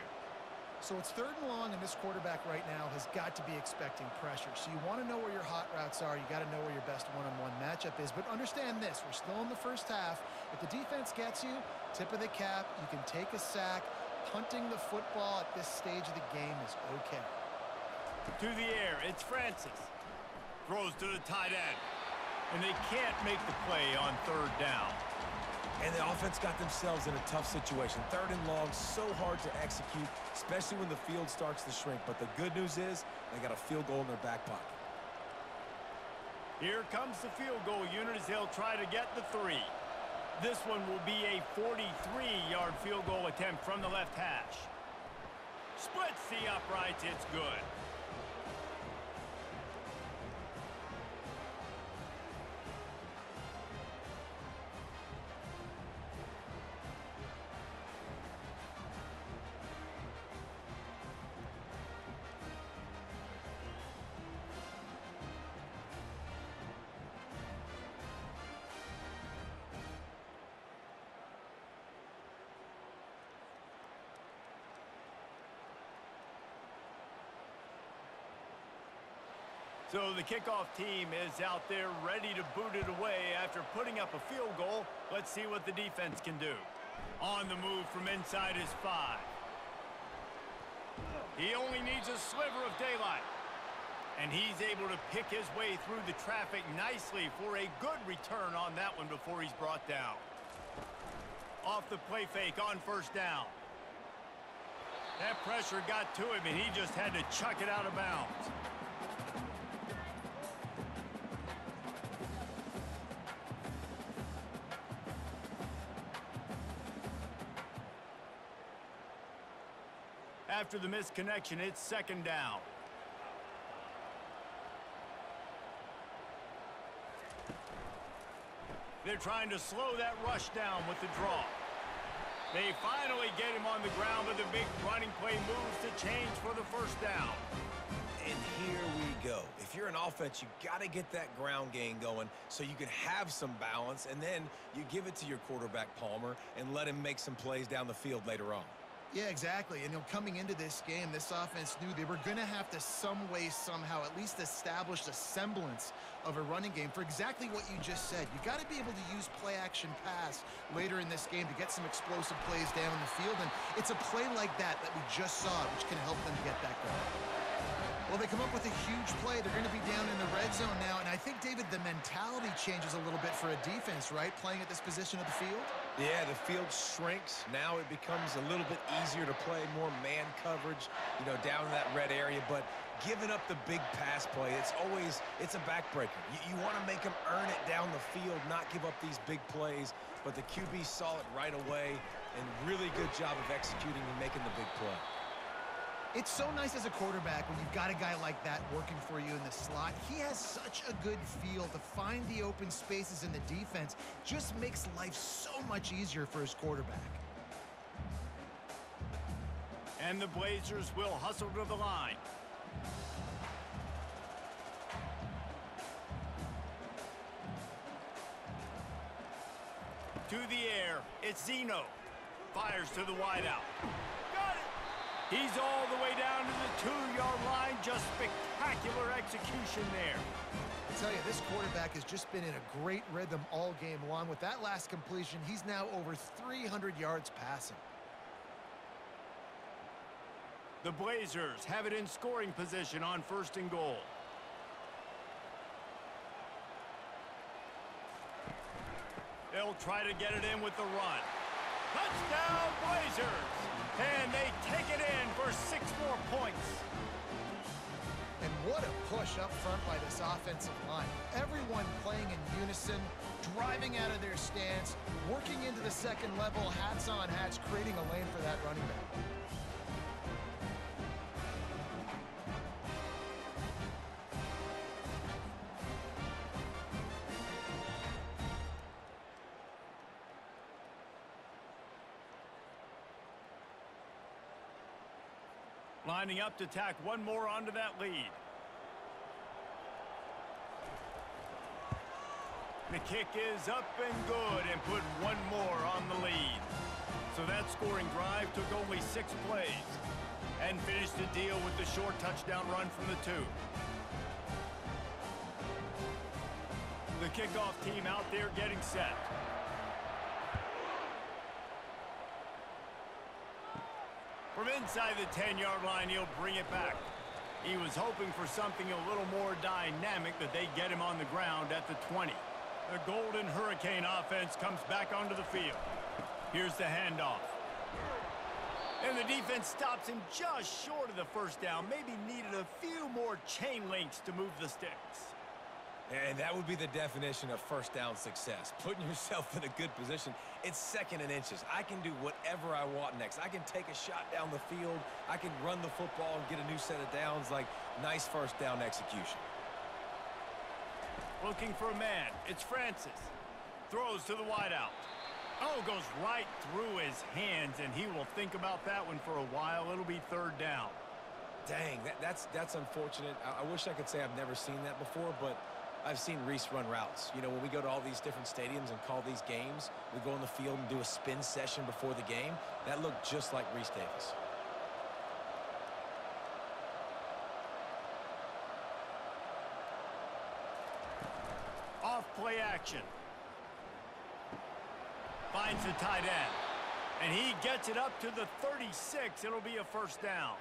So it's third and long, and this quarterback right now has got to be expecting pressure. So you want to know where your hot routes are. You got to know where your best one-on-one matchup is. But understand this. We're still in the first half. If the defense gets you, tip of the cap, you can take a sack. Punting the football at this stage of the game is okay. To the air, it's Francis. Throws to the tight end. And they can't make the play on third down. And the offense got themselves in a tough situation. Third and long, so hard to execute, especially when the field starts to shrink. But the good news is they got a field goal in their back pocket. Here comes the field goal unit as they'll try to get the three. This one will be a forty-three-yard field goal attempt from the left hash. Splits the uprights. It's good. So the kickoff team is out there ready to boot it away after putting up a field goal. Let's see what the defense can do. On the move from inside is five. He only needs a sliver of daylight. And he's able to pick his way through the traffic nicely for a good return on that one before he's brought down. Off the play fake on first down. That pressure got to him, and he just had to chuck it out of bounds. After the misconnection, it's second down. They're trying to slow that rush down with the draw. They finally get him on the ground, but the big running play moves to change for the first down. And here we go. If you're an offense, you got to get that ground game going so you can have some balance, and then you give it to your quarterback, Palmer, and let him make some plays down the field later on. Yeah, exactly. And you know, coming into this game, this offense knew they were going to have to some way, somehow, at least establish a semblance of a running game for exactly what you just said. You got to be able to use play-action pass later in this game to get some explosive plays down in the field. And it's a play like that that we just saw, which can help them get that going. Well, they come up with a huge play. They're going to be down in the red zone now. And I think, David, the mentality changes a little bit for a defense, right? Playing at this position of the field? Yeah, the field shrinks. Now it becomes a little bit easier to play, more man coverage, you know, down in that red area. But giving up the big pass play, it's always, it's a backbreaker. You, you want to make them earn it down the field, not give up these big plays. But the Q B saw it right away, and really good job of executing and making the big play. It's so nice as a quarterback when you've got a guy like that working for you in the slot. He has such a good feel to find the open spaces in the defense. Just makes life so much easier for his quarterback. And the Blazers will hustle to the line. To the air, it's Zeno. Fires to the wideout. He's all the way down to the two-yard line. Just spectacular execution there. I tell you, this quarterback has just been in a great rhythm all game long. With that last completion, he's now over three hundred yards passing. The Blazers have it in scoring position on first and goal. They'll try to get it in with the run. Touchdown, Blazers! And they take it in for six more points. And what a push up front by this offensive line. Everyone playing in unison, driving out of their stance, working into the second level, hats on hats, creating a lane for that running back. Lining up to tack one more onto that lead. The kick is up and good, and put one more on the lead. So that scoring drive took only six plays and finished the deal with the short touchdown run from the two. The kickoff team out there getting set. From inside the ten-yard line, he'll bring it back. He was hoping for something a little more dynamic, but they get him on the ground at the twenty. The Golden Hurricane offense comes back onto the field. Here's the handoff. And the defense stops him just short of the first down. Maybe needed a few more chain links to move the sticks. And that would be the definition of first down success, putting yourself in a good position. It's second and inches. I can do whatever I want next. I can take a shot down the field. I can run the football and get a new set of downs. Like, nice first down execution. Looking for a man. It's Francis. Throws to the wideout. Oh, goes right through his hands, and he will think about that one for a while. It'll be third down. Dang, that, that's, that's unfortunate. I, I wish I could say I've never seen that before, but I've seen Reese run routes. You know, when we go to all these different stadiums and call these games, we go on the field and do a spin session before the game. That looked just like Reese Davis. play action. Finds the tight end. And he gets it up to the thirty-six. It'll be a first down.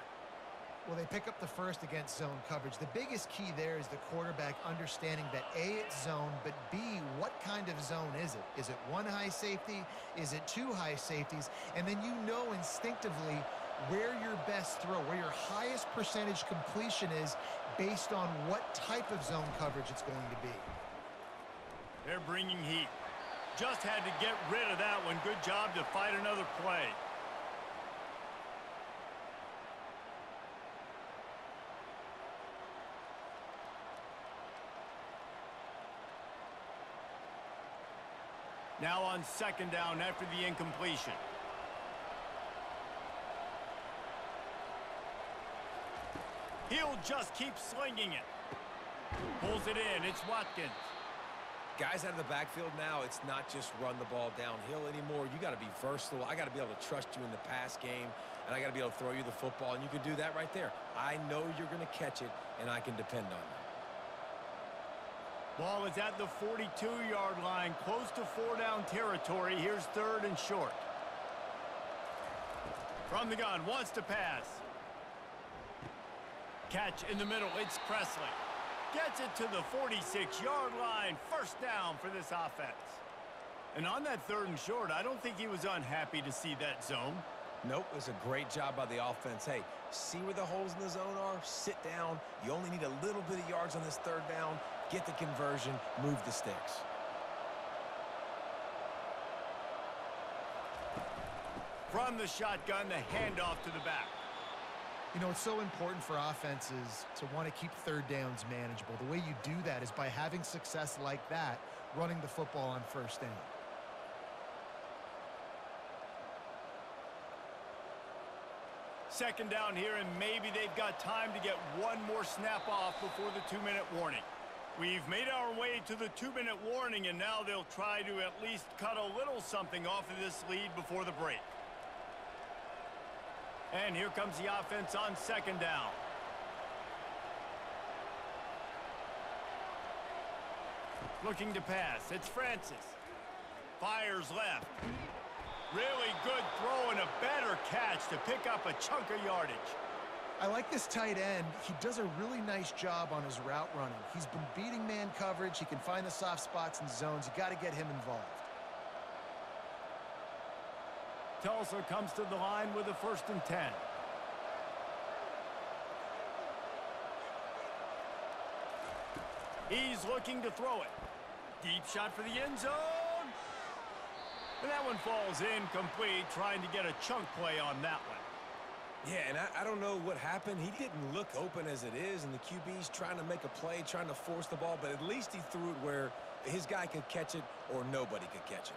Well, they pick up the first against zone coverage. The biggest key there is the quarterback understanding that A, it's zone, but B, what kind of zone is it? Is it one high safety? Is it two high safeties? And then you know instinctively where your best throw, where your highest percentage completion is based on what type of zone coverage it's going to be. They're bringing heat. Just had to get rid of that one. Good job to fight another play. Now on second down after the incompletion. He'll just keep slinging it. Pulls it in. It's Watkins. Guys out of the backfield now, it's not just run the ball downhill anymore. You got to be versatile. I got to be able to trust you in the pass game, and I got to be able to throw you the football, and you can do that right there. I know you're going to catch it, and I can depend on it. Ball is at the forty-two yard line, close to four-down territory. Here's third and short. From the gun, wants to pass. Catch in the middle. It's Presley. Gets it to the forty-six yard line. First down for this offense. And on that third and short, I don't think he was unhappy to see that zone. Nope, it was a great job by the offense. Hey, see where the holes in the zone are? Sit down. You only need a little bit of yards on this third down. Get the conversion. Move the sticks. From the shotgun, the handoff to the back. You know, it's so important for offenses to want to keep third downs manageable. The way you do that is by having success like that, running the football on first down. Second down here, and maybe they've got time to get one more snap off before the two-minute warning. We've made our way to the two-minute warning, and now they'll try to at least cut a little something off of this lead before the break. And here comes the offense on second down. Looking to pass. It's Francis. Fires left. Really good throw and a better catch to pick up a chunk of yardage. I like this tight end. He does a really nice job on his route running. He's been beating man coverage. He can find the soft spots and zones. You got to get him involved. Tulsa comes to the line with a first and ten. He's looking to throw it. Deep shot for the end zone. And that one falls incomplete, trying to get a chunk play on that one. Yeah, and I, I don't know what happened. He didn't look open as it is, and the Q B's trying to make a play, trying to force the ball, but at least he threw it where his guy could catch it or nobody could catch it.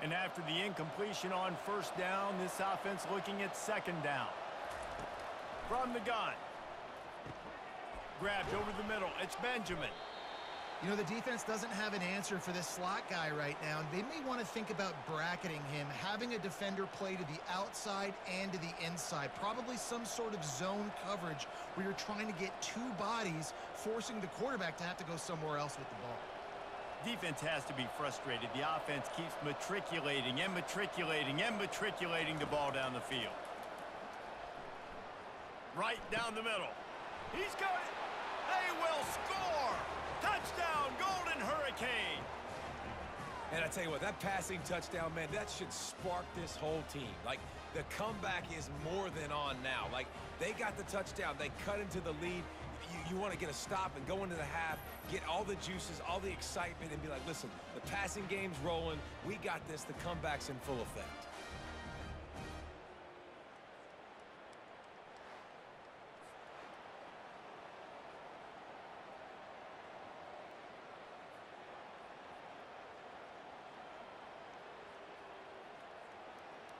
And after the incompletion on first down, this offense looking at second down. From the gun. Grabbed over the middle. It's Benjamin. You know, the defense doesn't have an answer for this slot guy right now. They may want to think about bracketing him, having a defender play to the outside and to the inside. Probably some sort of zone coverage where you're trying to get two bodies, forcing the quarterback to have to go somewhere else with the ball. Defense has to be frustrated. The offense keeps matriculating and matriculating and matriculating the ball down the field. Right down the middle. He's got it. They will score. Touchdown, Golden Hurricane. And I tell you what, that passing touchdown, man, that should spark this whole team. Like, the comeback is more than on now. Like, they got the touchdown. They cut into the lead. You, you want to get a stop and go into the half, get all the juices, all the excitement, and be like, listen, the passing game's rolling. We got this. The comeback's in full effect.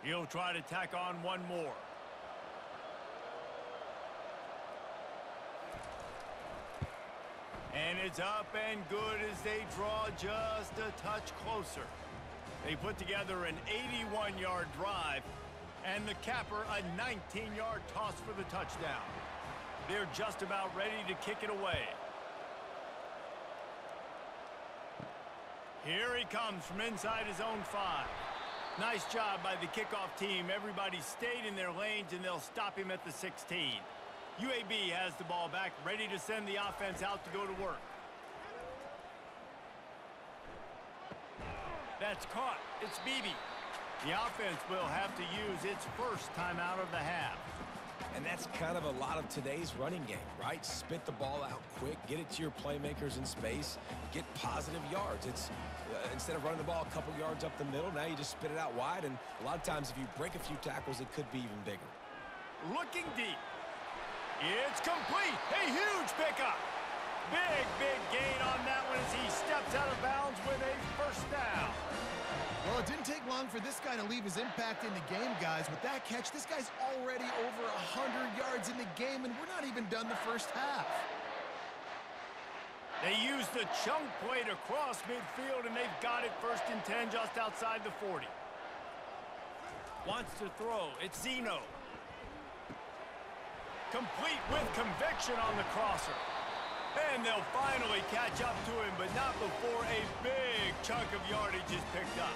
He'll try to tack on one more. And it's up and good as they draw just a touch closer. They put together an eighty-one yard drive and the capper a nineteen yard toss for the touchdown. They're just about ready to kick it away. Here he comes from inside his own five. Nice job by the kickoff team. Everybody stayed in their lanes, and they'll stop him at the sixteen. U A B has the ball back, ready to send the offense out to go to work. That's caught. It's Beebe. The offense will have to use its first timeout of the half. And that's kind of a lot of today's running game, right? Spit the ball out quick, get it to your playmakers in space, get positive yards. It's uh, instead of running the ball a couple yards up the middle, now you just spit it out wide, and a lot of times if you break a few tackles, it could be even bigger. Looking deep. It's complete. A huge pickup. Big, big gain on that one as he steps out of bounds with a first down. Well, it didn't take long for this guy to leave his impact in the game, guys. With that catch, this guy's already over one hundred yards in the game, and we're not even done the first half. They used the chunk play to cross midfield, and they've got it first and ten just outside the forty. Wants to throw. It's Zeno. Complete with conviction on the crosser. And they'll finally catch up to him, but not before a big chunk of yardage is picked up.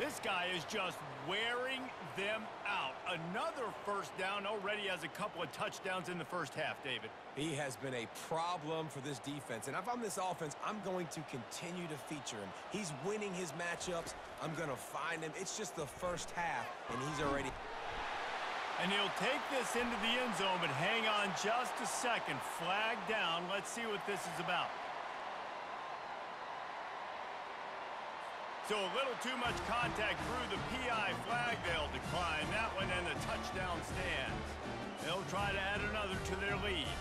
This guy is just wearing them out. Another first down. Already has a couple of touchdowns in the first half, David. He has been a problem for this defense. And if I'm this offense, I'm going to continue to feature him. He's winning his matchups. I'm going to find him. It's just the first half, and he's already... And he'll take this into the end zone, but hang on just a second. Flag down. Let's see what this is about. So a little too much contact through the P I flag. They'll decline that one, and the touchdown stands. They'll try to add another to their lead.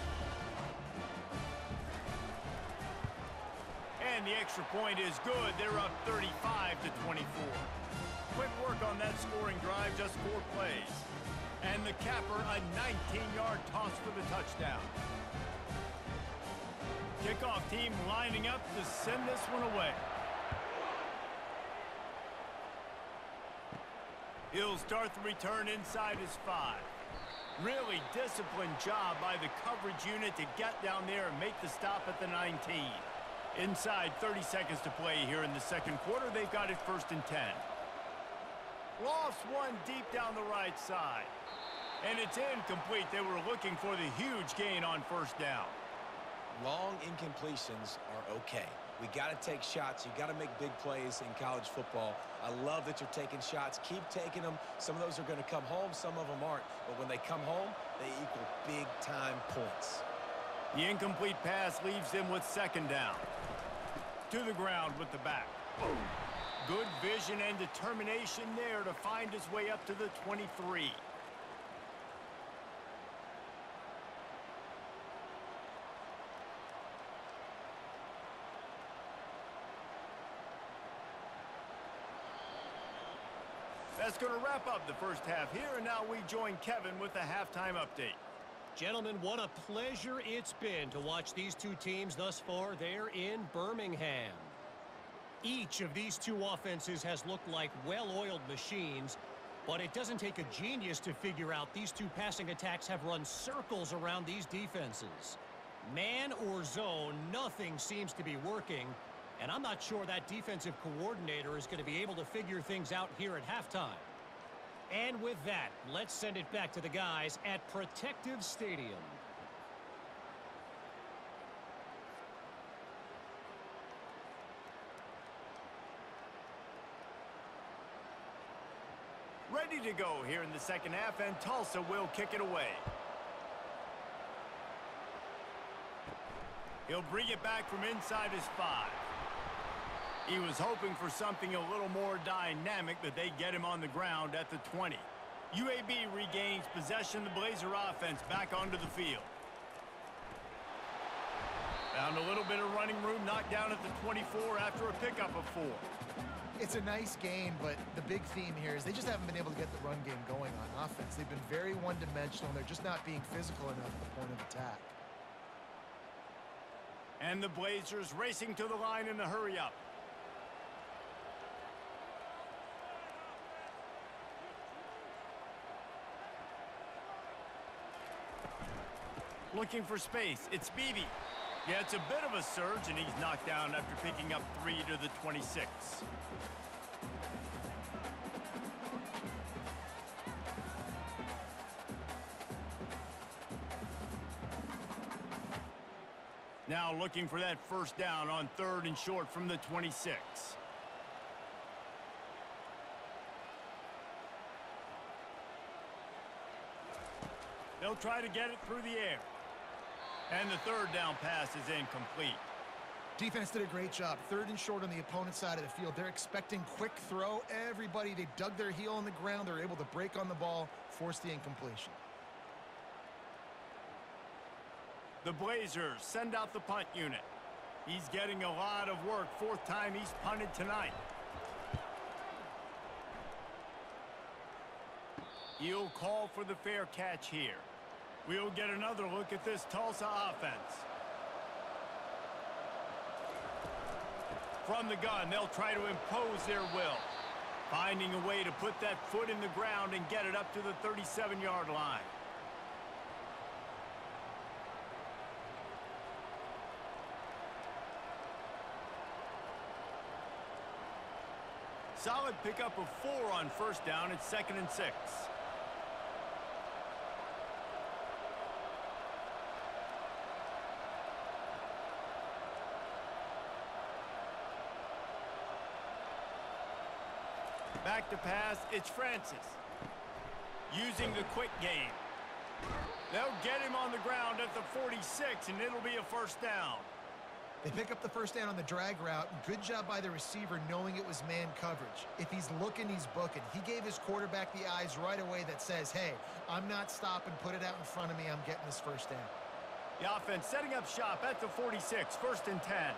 And the extra point is good. They're up thirty-five to twenty-four. Quick work on that scoring drive, just four plays. And the capper, a nineteen-yard toss for the touchdown. Kickoff team lining up to send this one away. He'll start the return inside his five. Really disciplined job by the coverage unit to get down there and make the stop at the nineteen. Inside, thirty seconds to play here in the second quarter. They've got it first and ten. Lost one deep down the right side. And it's incomplete. They were looking for the huge gain on first down. Long incompletions are okay. We got to take shots. You got to make big plays in college football. I love that you're taking shots. Keep taking them. Some of those are going to come home. Some of them aren't. But when they come home, they equal big-time points. The incomplete pass leaves him with second down. To the ground with the back. Boom. Good vision and determination there to find his way up to the twenty-three. That's going to wrap up the first half here, and now we join Kevin with the halftime update. Gentlemen, what a pleasure it's been to watch these two teams thus far there in Birmingham. Each of these two offenses has looked like well-oiled machines, but it doesn't take a genius to figure out these two passing attacks have run circles around these defenses. Man or zone, nothing seems to be working. And I'm not sure that defensive coordinator is going to be able to figure things out here at halftime. And with that, let's send it back to the guys at Protective Stadium. Ready to go here in the second half, and Tulsa will kick it away. He'll bring it back from inside his five. He was hoping for something a little more dynamic, but they get him on the ground at the twenty. U A B regains possession. The Blazer offense back onto the field. Found a little bit of running room, knocked down at the twenty-four after a pickup of four. It's a nice gain, but the big theme here is they just haven't been able to get the run game going on offense. They've been very one-dimensional. They're just not being physical enough at the point of attack. And the Blazers racing to the line in the hurry-up. Looking for space. It's Beebe. Yeah, it's a bit of a surge, and he's knocked down after picking up three to the twenty-six. Now looking for that first down on third and short from the twenty-six. They'll try to get it through the air. And the third down pass is incomplete. Defense did a great job. Third and short on the opponent's side of the field. They're expecting quick throw. Everybody, they dug their heel in the ground. They're able to break on the ball, force the incompletion. The Blazers send out the punt unit. He's getting a lot of work. Fourth time he's punted tonight. He'll call for the fair catch here. We'll get another look at this Tulsa offense. From the gun, they'll try to impose their will, finding a way to put that foot in the ground and get it up to the thirty-seven yard line. Solid pickup of four on first down. It's second and six. Back to pass, it's Francis. Using the quick game. They'll get him on the ground at the forty-six, and it'll be a first down. They pick up the first down on the drag route. Good job by the receiver knowing it was man coverage. If he's looking, he's booking. He gave his quarterback the eyes right away that says, hey, I'm not stopping. Put it out in front of me. I'm getting this first down. The offense setting up shop at the forty-six, first and ten.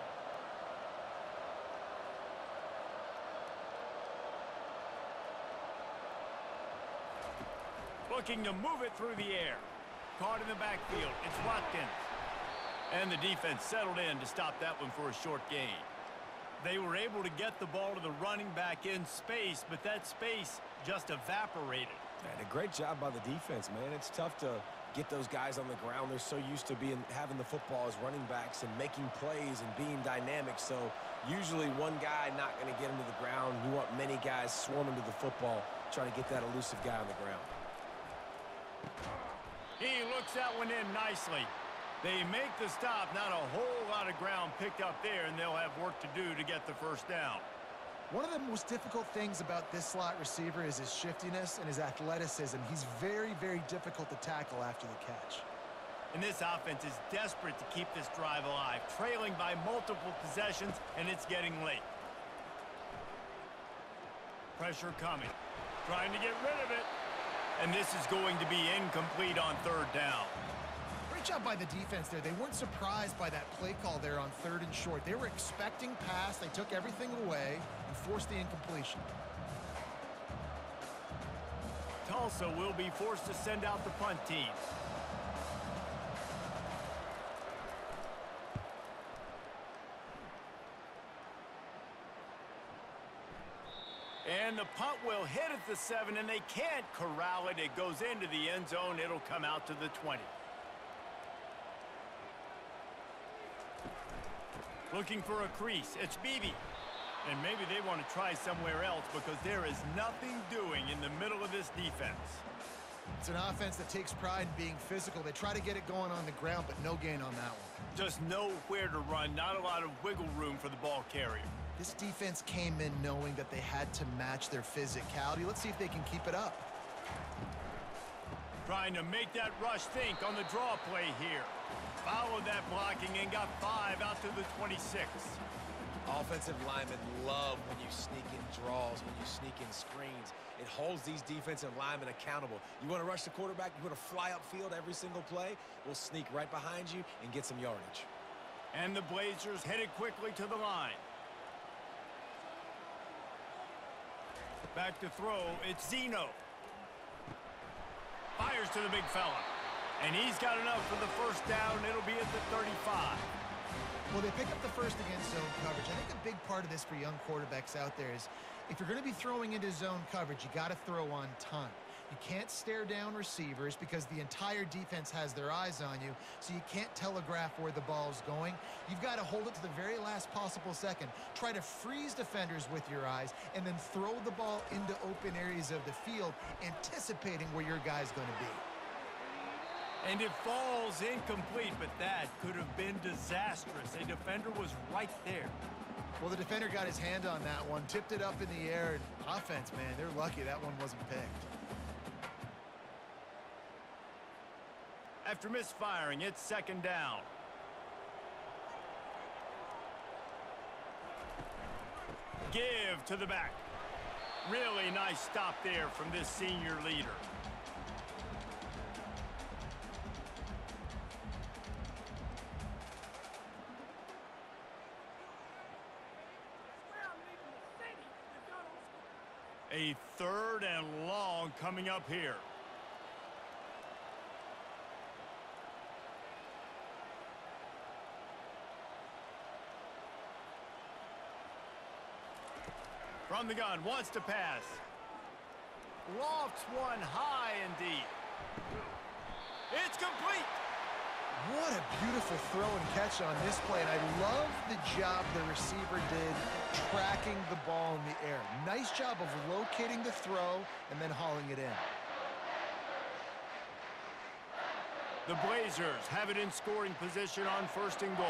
Looking to move it through the air. Caught in the backfield. It's Watkins. And the defense settled in to stop that one for a short gain. They were able to get the ball to the running back in space, but that space just evaporated. And a great job by the defense, man. It's tough to get those guys on the ground. They're so used to being having the football as running backs and making plays and being dynamic. So usually one guy not going to get him to the ground. You want many guys swarming to the football, trying to get that elusive guy on the ground. He looks that one in nicely. They make the stop. Not a whole lot of ground picked up there, and they'll have work to do to get the first down. One of the most difficult things about this slot receiver is his shiftiness and his athleticism. He's very, very difficult to tackle after the catch. And this offense is desperate to keep this drive alive, trailing by multiple possessions, and it's getting late. Pressure coming. Trying to get rid of it. And this is going to be incomplete on third down. Great job by the defense there. They weren't surprised by that play call there on third and short. They were expecting pass. They took everything away and forced the incompletion. Tulsa will be forced to send out the punt team. And the punt will hit at the seven, and they can't corral it. It goes into the end zone. It'll come out to the twenty. Looking for a crease. It's Beebe. And maybe they want to try somewhere else because there is nothing doing in the middle of this defense. It's an offense that takes pride in being physical. They try to get it going on the ground, but no gain on that one. Just nowhere to run. Not a lot of wiggle room for the ball carrier. This defense came in knowing that they had to match their physicality. Let's see if they can keep it up. Trying to make that rush think on the draw play here. Followed that blocking and got five out to the twenty-six. Offensive linemen love when you sneak in draws, when you sneak in screens. It holds these defensive linemen accountable. You want to rush the quarterback, you want to fly upfield every single play, we'll sneak right behind you and get some yardage. And the Blazers headed quickly to the line. Back to throw. It's Zeno. Fires to the big fella. And he's got enough for the first down. It'll be at the thirty-five. Well, they pick up the first against zone coverage. I think a big part of this for young quarterbacks out there is if you're going to be throwing into zone coverage, you got to throw on time. You can't stare down receivers because the entire defense has their eyes on you, so you can't telegraph where the ball's going. You've got to hold it to the very last possible second. Try to freeze defenders with your eyes and then throw the ball into open areas of the field, anticipating where your guy's going to be. And it falls incomplete, but that could have been disastrous. A defender was right there. Well, the defender got his hand on that one, tipped it up in the air, and offense, man, they're lucky that one wasn't picked. After misfiring, it's second down. Give to the back. Really nice stop there from this senior leader. A third and long coming up here. From the gun, wants to pass. Lofts one high and deep. It's complete. What a beautiful throw and catch on this play, and I love the job the receiver did tracking the ball in the air. Nice job of locating the throw and then hauling it in. The Blazers have it in scoring position on first and goal.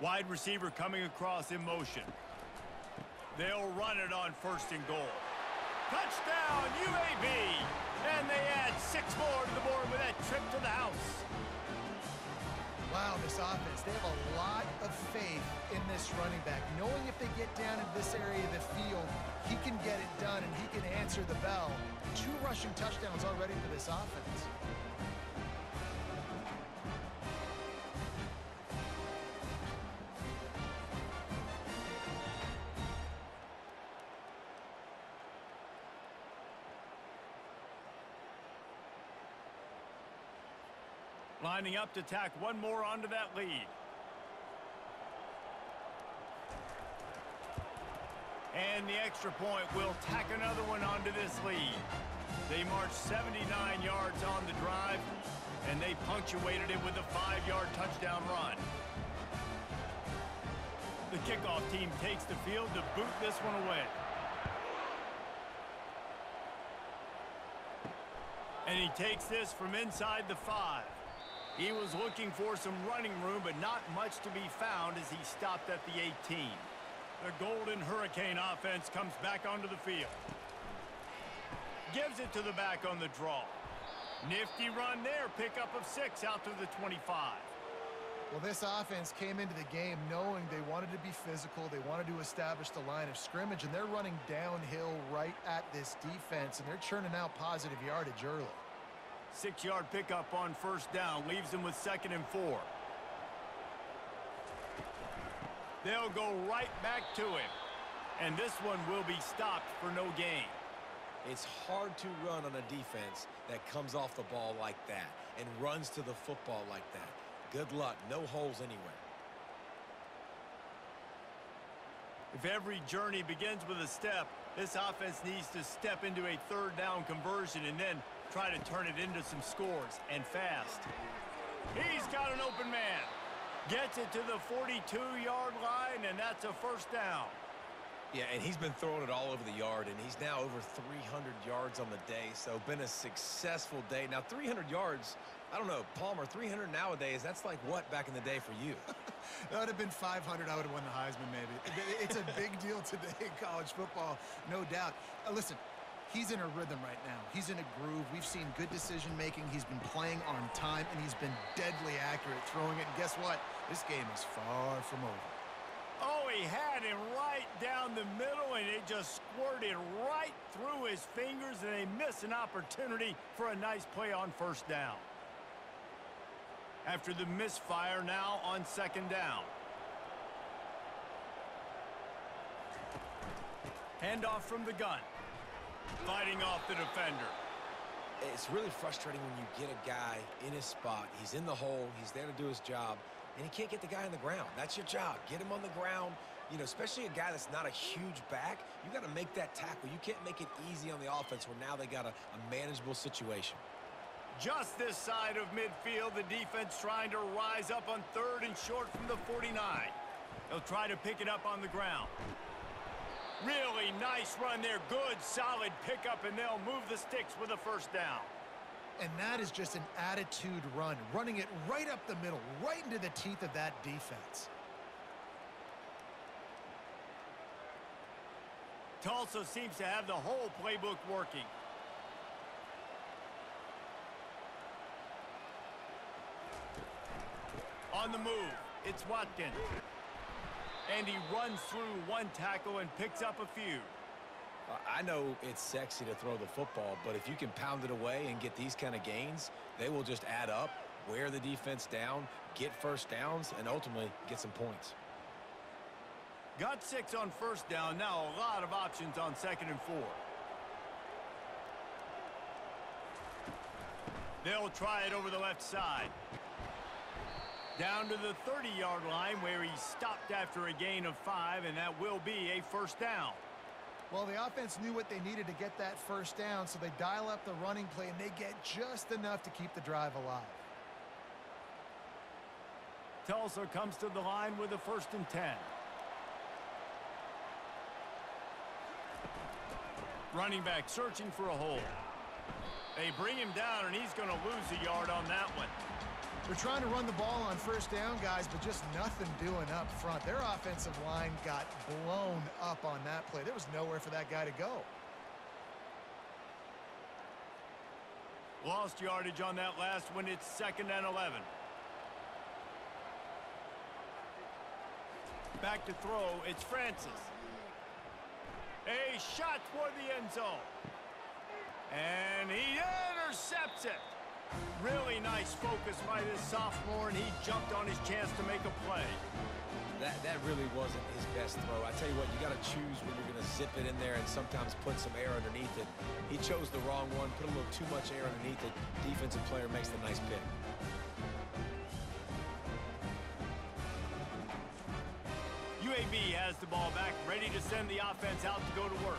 Wide receiver coming across in motion. They'll run it on first and goal. Touchdown, U A B! And they add six more to the board with that trip to the house. Wow, this offense. They have a lot of faith in this running back. Knowing if they get down in this area of the field, he can get it done and he can answer the bell. Two rushing touchdowns already for this offense. Lining up to tack one more onto that lead. And the extra point will tack another one onto this lead. They marched seventy-nine yards on the drive, and they punctuated it with a five-yard touchdown run. The kickoff team takes the field to boot this one away. And he takes this from inside the five. He was looking for some running room, but not much to be found as he stopped at the eighteen. The Golden Hurricane offense comes back onto the field. Gives it to the back on the draw. Nifty run there, pickup of six out to the twenty-five. Well, this offense came into the game knowing they wanted to be physical. They wanted to establish the line of scrimmage, and they're running downhill right at this defense, and they're churning out positive yardage early. Six-yard pickup on first down leaves them with second and four. They'll go right back to him. And this one will be stopped for no gain. It's hard to run on a defense that comes off the ball like that and runs to the football like that. Good luck. No holes anywhere. If every journey begins with a step, this offense needs to step into a third down conversion and then try to turn it into some scores, and fast. He's got an open man. Gets it to the forty-two-yard line, and that's a first down. Yeah, and he's been throwing it all over the yard, and he's now over three hundred yards on the day, so been a successful day. Now, three hundred yards, I don't know, Palmer, three hundred nowadays, that's like what back in the day for you? That would have been five hundred. I would have won the Heisman, maybe. It's a big deal today in college football, no doubt. Uh, listen. He's in a rhythm right now. He's in a groove. We've seen good decision-making. He's been playing on time, and he's been deadly accurate throwing it. And guess what? This game is far from over. Oh, he had him right down the middle, and it just squirted right through his fingers, and they miss an opportunity for a nice play on first down. After the misfire, now on second down. Handoff from the gun. Fighting off the defender. It's really frustrating when you get a guy in his spot. He's in the hole. He's there to do his job, and he can't get the guy on the ground. That's your job. Get him on the ground. You know, especially a guy that's not a huge back, you got to make that tackle. You can't make it easy on the offense where now they got a, a manageable situation. Just this side of midfield, the defense trying to rise up on third and short from the forty-nine. They'll try to pick it up on the ground. Really nice run there. Good, solid pickup, and they'll move the sticks with a first down. And that is just an attitude run, running it right up the middle, right into the teeth of that defense. Tulsa seems to have the whole playbook working. On the move, it's Watkins. And he runs through one tackle and picks up a few. I know it's sexy to throw the football, but if you can pound it away and get these kind of gains, they will just add up, wear the defense down, get first downs, and ultimately get some points. Got six on first down. Now a lot of options on second and four. They'll try it over the left side. Down to the thirty-yard line, where he stopped after a gain of five, and that will be a first down. Well, the offense knew what they needed to get that first down, so they dial up the running play, and they get just enough to keep the drive alive. Tulsa comes to the line with a first and ten. Running back searching for a hole. They bring him down, and he's going to lose a yard on that one. They're trying to run the ball on first down, guys, but just nothing doing up front. Their offensive line got blown up on that play. There was nowhere for that guy to go. Lost yardage on that last one. It's second and eleven. Back to throw. It's Francis. A shot toward the end zone. And he intercepts it. Really nice focus by this sophomore, and he jumped on his chance to make a play. That, that really wasn't his best throw. I tell you what, you got to choose when you're going to zip it in there and sometimes put some air underneath it. He chose the wrong one, put a little too much air underneath it. Defensive player makes the nice pick. U A B has the ball back, ready to send the offense out to go to work.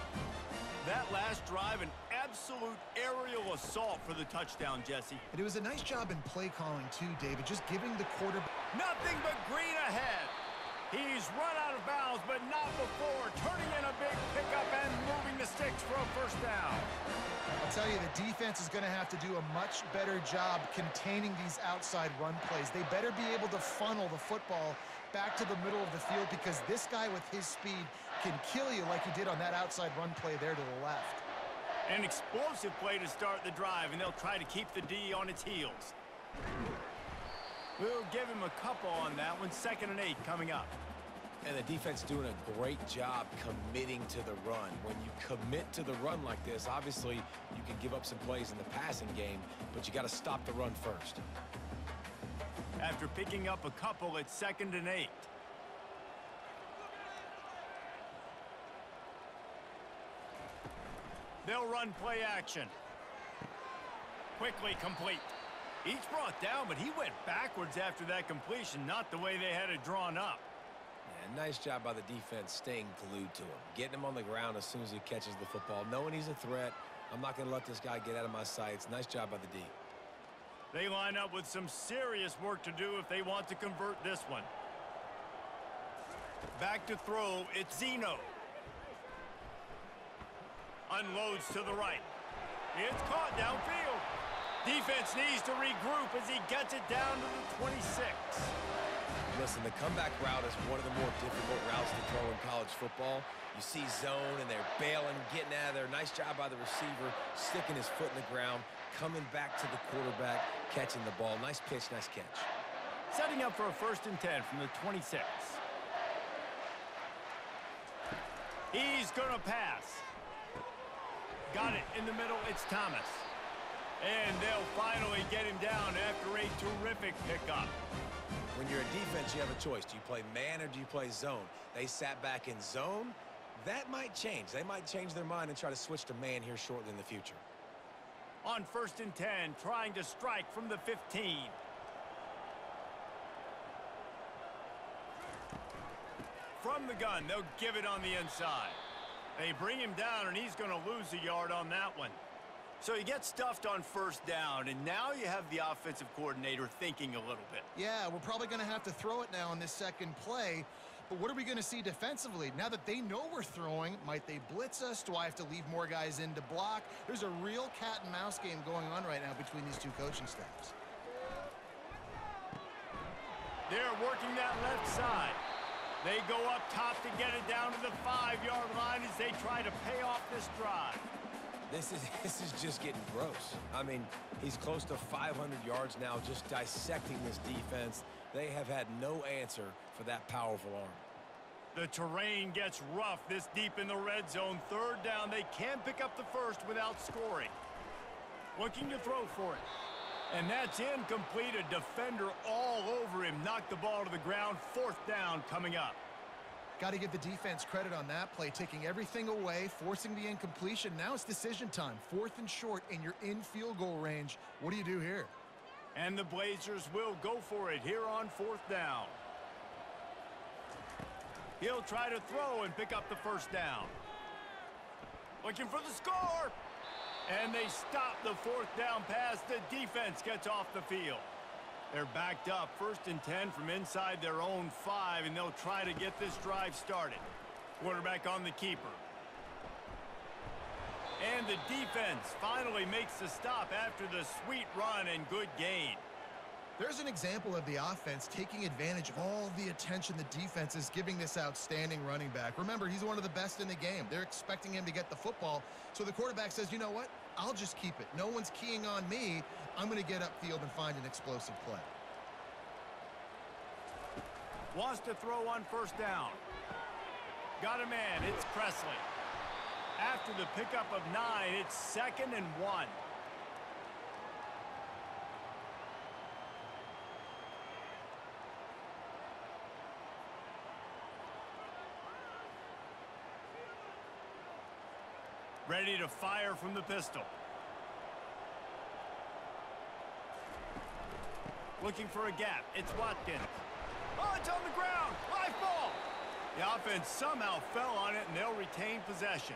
That last drive, an absolute aerial assault for the touchdown, Jesse. And it was a nice job in play calling, too, David, just giving the quarterback. Nothing but green ahead. He's run out of bounds, but not before turning in a big pickup and moving the sticks for a first down. I'll tell you, the defense is going to have to do a much better job containing these outside run plays. They better be able to funnel the football back to the middle of the field, because this guy with his speed can kill you like he did on that outside run play there to the left. An explosive play to start the drive, and they'll try to keep the D on its heels. We'll give him a couple on that one. Second and eight coming up. And the defense doing a great job committing to the run. When you commit to the run like this, obviously you can give up some plays in the passing game, but you got to stop the run first. After picking up a couple, it's second and eight. They'll run play action. Quickly complete. Each brought down, but he went backwards after that completion, not the way they had it drawn up. Yeah, nice job by the defense staying glued to him, getting him on the ground as soon as he catches the football, knowing he's a threat. I'm not going to let this guy get out of my sights. Nice job by the D. They line up with some serious work to do if they want to convert this one. Back to throw, it's Zeno. Unloads to the right. It's caught downfield. Defense needs to regroup as he gets it down to the twenty-six. Listen, the comeback route is one of the more difficult routes to throw in college football. You see zone, and they're bailing, getting out of there. Nice job by the receiver, sticking his foot in the ground, coming back to the quarterback, catching the ball. Nice pitch, nice catch. Setting up for a first and ten from the twenty-six. He's going to pass. Got it in the middle. It's Thomas. And they'll finally get him down after a terrific pickup. When you're a defense, you have a choice. Do you play man or do you play zone? They sat back in zone. That might change. They might change their mind and try to switch to man here shortly in the future. on first and ten, trying to strike from the fifteen. From the gun, they'll give it on the inside. They bring him down, and he's going to lose a yard on that one. So he gets stuffed on first down, and now you have the offensive coordinator thinking a little bit. Yeah, we're probably going to have to throw it now on this second play. But what are we going to see defensively? Now that they know we're throwing, might they blitz us? Do I have to leave more guys in to block? There's a real cat-and-mouse game going on right now between these two coaching staffs. They're working that left side. They go up top to get it down to the five-yard line as they try to pay off this drive. This is, this is just getting gross. I mean, he's close to five hundred yards now, just dissecting this defense. They have had no answer for that powerful arm. The terrain gets rough this deep in the red zone. Third down, they can pick up the first without scoring. Looking to throw for it. And that's incomplete. A defender all over him. Knocked the ball to the ground. Fourth down coming up. Got to give the defense credit on that play, taking everything away, forcing the incompletion. Now it's decision time. Fourth and short, and you're in field goal range. What do you do here? And the Blazers will go for it here on fourth down. He'll try to throw and pick up the first down. Looking for the score. And they stop the fourth down pass. The defense gets off the field. They're backed up. First and ten from inside their own five, and they'll try to get this drive started. Quarterback on the keeper. And the defense finally makes the stop after the sweet run and good gain. There's an example of the offense taking advantage of all the attention the defense is giving this outstanding running back. Remember, he's one of the best in the game. They're expecting him to get the football. So the quarterback says, you know what? I'll just keep it. No one's keying on me. I'm going to get upfield and find an explosive play. Wants to throw on first down. Got a man. It's Presley. After the pickup of nine, it's second and one. Ready to fire from the pistol. Looking for a gap. It's Watkins. Oh, it's on the ground. Live ball. The offense somehow fell on it, and they'll retain possession.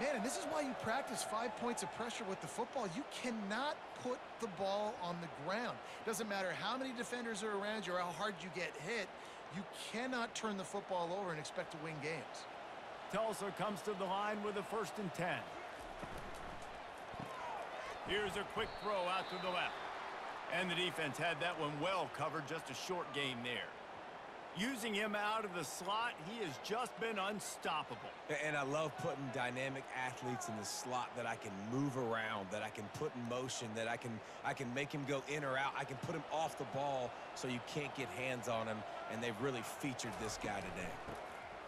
Man, and this is why you practice five points of pressure with the football. You cannot put the ball on the ground. Doesn't matter how many defenders are around you or how hard you get hit. You cannot turn the football over and expect to win games. Tulsa comes to the line with a first and ten. Here's a quick throw out to the left. And the defense had that one well covered, just a short game there. Using him out of the slot, he has just been unstoppable. And I love putting dynamic athletes in the slot that I can move around, that I can put in motion, that I can, I can make him go in or out. I can put him off the ball so you can't get hands on him, and they've really featured this guy today.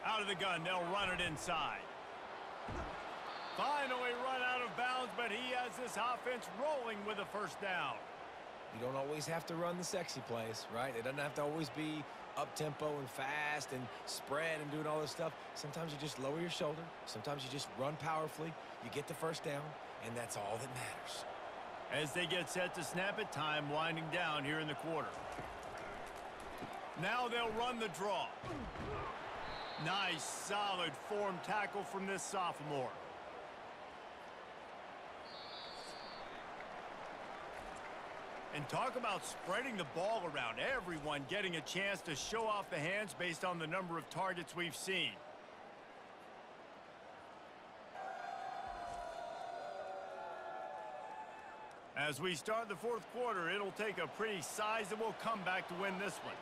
Out of the gun, they'll run it inside. Finally run out of bounds, but he has this offense rolling with a first down. You don't always have to run the sexy plays, right? It doesn't have to always be up-tempo and fast and spread and doing all this stuff. Sometimes you just lower your shoulder. Sometimes you just run powerfully. You get the first down, and that's all that matters. As they get set to snap it, time winding down here in the quarter. Now they'll run the draw. Nice, solid form tackle from this sophomore. And talk about spreading the ball around. Everyone getting a chance to show off the hands based on the number of targets we've seen. As we start the fourth quarter, it'll take a pretty sizable comeback to win this one.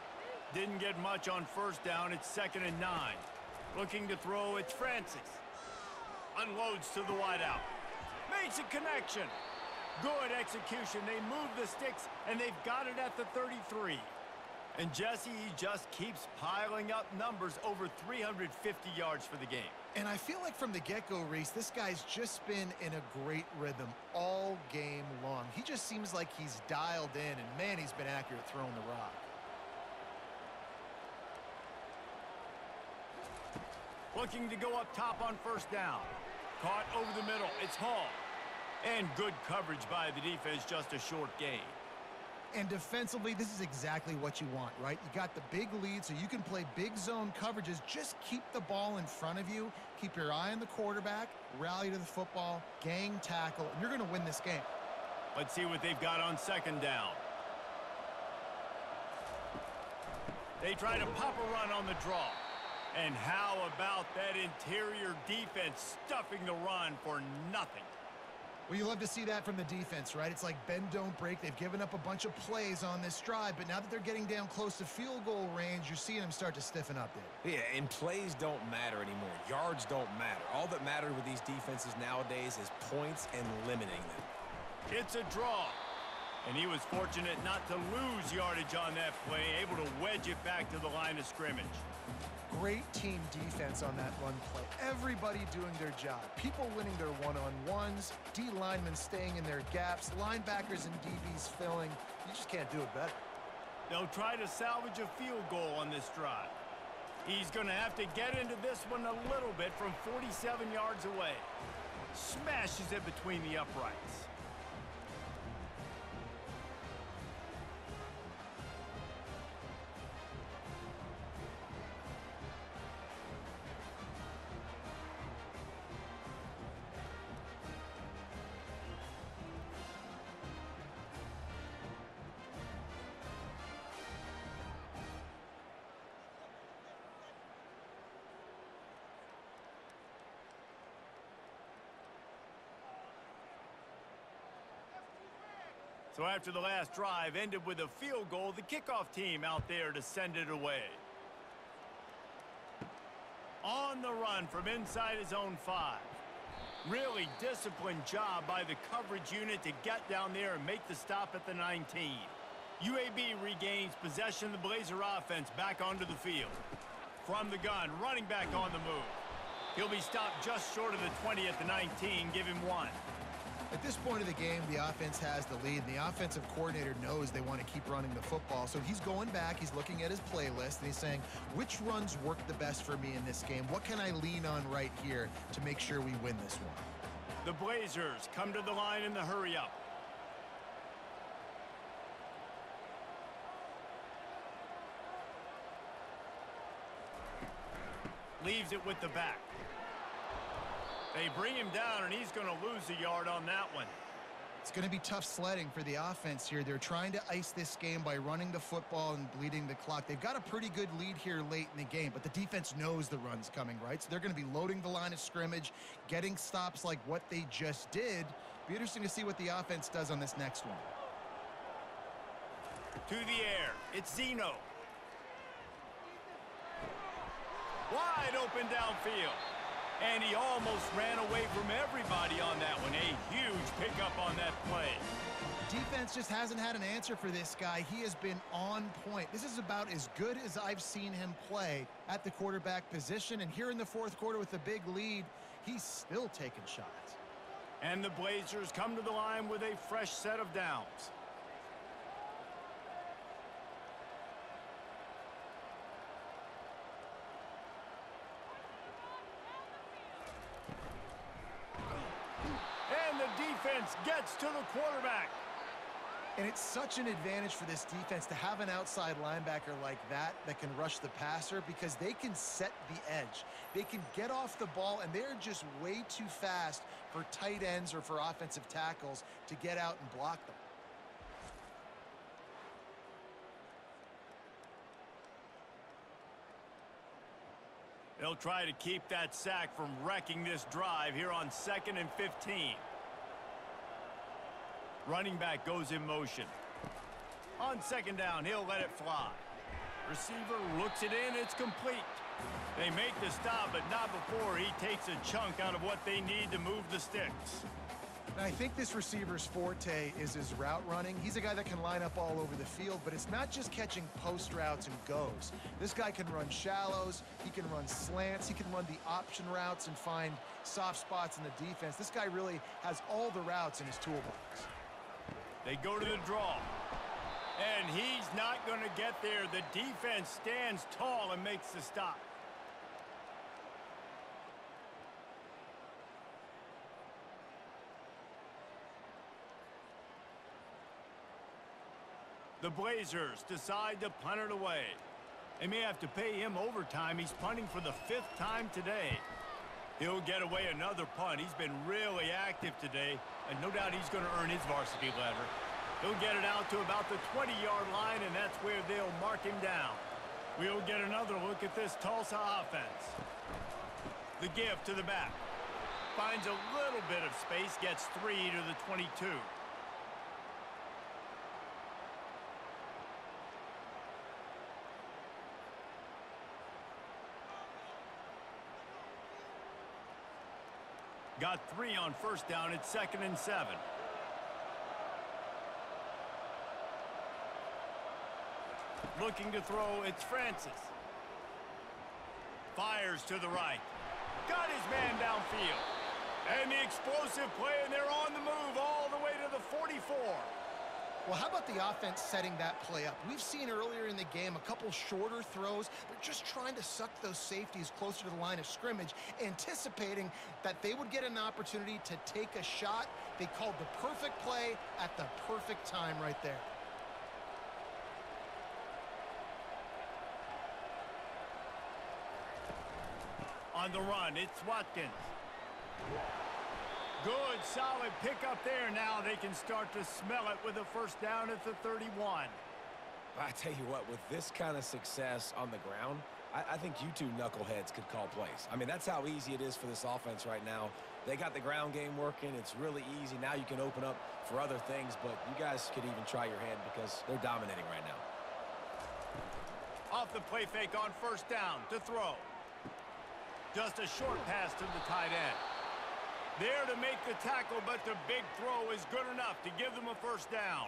Didn't get much on first down. It's second and nine. Looking to throw, it's Francis. Unloads to the wideout. Makes a connection. Good execution. They move the sticks, and they've got it at the thirty-three. And Jesse, he just keeps piling up numbers, over three hundred fifty yards for the game. And I feel like from the get-go, Reese, this guy's just been in a great rhythm all game long. He just seems like he's dialed in, and, man, he's been accurate throwing the rock. Looking to go up top on first down. Caught over the middle. It's Hall. And good coverage by the defense, just a short gain. And defensively, this is exactly what you want, right? You got the big lead, so you can play big zone coverages. Just keep the ball in front of you. Keep your eye on the quarterback, rally to the football, gang tackle, and you're going to win this game. Let's see what they've got on second down. They try to pop a run on the draw. And how about that interior defense stuffing the run for nothing? Well, you love to see that from the defense, right? It's like bend, don't break. They've given up a bunch of plays on this drive, but now that they're getting down close to field goal range, you're seeing them start to stiffen up there. Yeah, and plays don't matter anymore. Yards don't matter. All that matters with these defenses nowadays is points and limiting them. It's a draw, and he was fortunate not to lose yardage on that play, able to wedge it back to the line of scrimmage. Great team defense on that one play. Everybody doing their job. People winning their one-on-ones, D linemen staying in their gaps, linebackers and D Bs filling. You just can't do it better. They'll try to salvage a field goal on this drive. He's going to have to get into this one a little bit from forty-seven yards away. Smashes it between the uprights. So after the last drive ended with a field goal, the kickoff team out there to send it away. On the run from inside his own five. Really disciplined job by the coverage unit to get down there and make the stop at the nineteen. U A B regains possession of the Blazer offense back onto the field. From the gun, running back on the move. He'll be stopped just short of the twenty at the nineteen, give him one. At this point of the game, the offense has the lead, and the offensive coordinator knows they want to keep running the football, so he's going back, he's looking at his playlist, and he's saying, which runs work the best for me in this game? What can I lean on right here to make sure we win this one? The Blazers come to the line in the hurry-up. Leaves it with the back. They bring him down, and he's going to lose a yard on that one. It's going to be tough sledding for the offense here. They're trying to ice this game by running the football and bleeding the clock. They've got a pretty good lead here late in the game, but the defense knows the run's coming, right? So they're going to be loading the line of scrimmage, getting stops like what they just did. Be interesting to see what the offense does on this next one. To the air, it's Zeno. Wide open downfield. And he almost ran away from everybody on that one. A huge pickup on that play. Defense just hasn't had an answer for this guy. He has been on point. This is about as good as I've seen him play at the quarterback position. And here in the fourth quarter with a big lead, he's still taking shots. And the Blazers come to the line with a fresh set of downs. Gets to the quarterback. And it's such an advantage for this defense to have an outside linebacker like that that can rush the passer, because they can set the edge. They can get off the ball, and they're just way too fast for tight ends or for offensive tackles to get out and block them. They'll try to keep that sack from wrecking this drive here on second and fifteen. Running back goes in motion. On second down, he'll let it fly. Receiver looks it in, it's complete. They make the stop, but not before he takes a chunk out of what they need to move the sticks. Now, I think this receiver's forte is his route running. He's a guy that can line up all over the field, but it's not just catching post routes and goes. This guy can run shallows, he can run slants, he can run the option routes and find soft spots in the defense. This guy really has all the routes in his toolbox. They go to the draw, and he's not going to get there. The defense stands tall and makes the stop. The Blazers decide to punt it away. They may have to pay him overtime. He's punting for the fifth time today. He'll get away another punt. He's been really active today, and no doubt he's going to earn his varsity letter. He'll get it out to about the twenty-yard line, and that's where they'll mark him down. We'll get another look at this Tulsa offense. The gift to the back. Finds a little bit of space, gets three to the twenty-two. Got three on first down at second and seven. Looking to throw, it's Francis. Fires to the right. Got his man downfield. And the explosive play, and they're on the move all the way to the forty-four. Well, how about the offense setting that play up? We've seen earlier in the game a couple shorter throws. They're just trying to suck those safeties closer to the line of scrimmage, anticipating that they would get an opportunity to take a shot. They called the perfect play at the perfect time right there. On the run, it's Watkins. Good, solid pickup there. Now they can start to smell it with a first down at the thirty-one. I tell you what, with this kind of success on the ground, I, I think you two knuckleheads could call plays. I mean, that's how easy it is for this offense right now. They got the ground game working. It's really easy. Now you can open up for other things, but you guys could even try your hand because they're dominating right now. Off the play fake on first down to throw. Just a short pass to the tight end. There to make the tackle, but the big throw is good enough to give them a first down.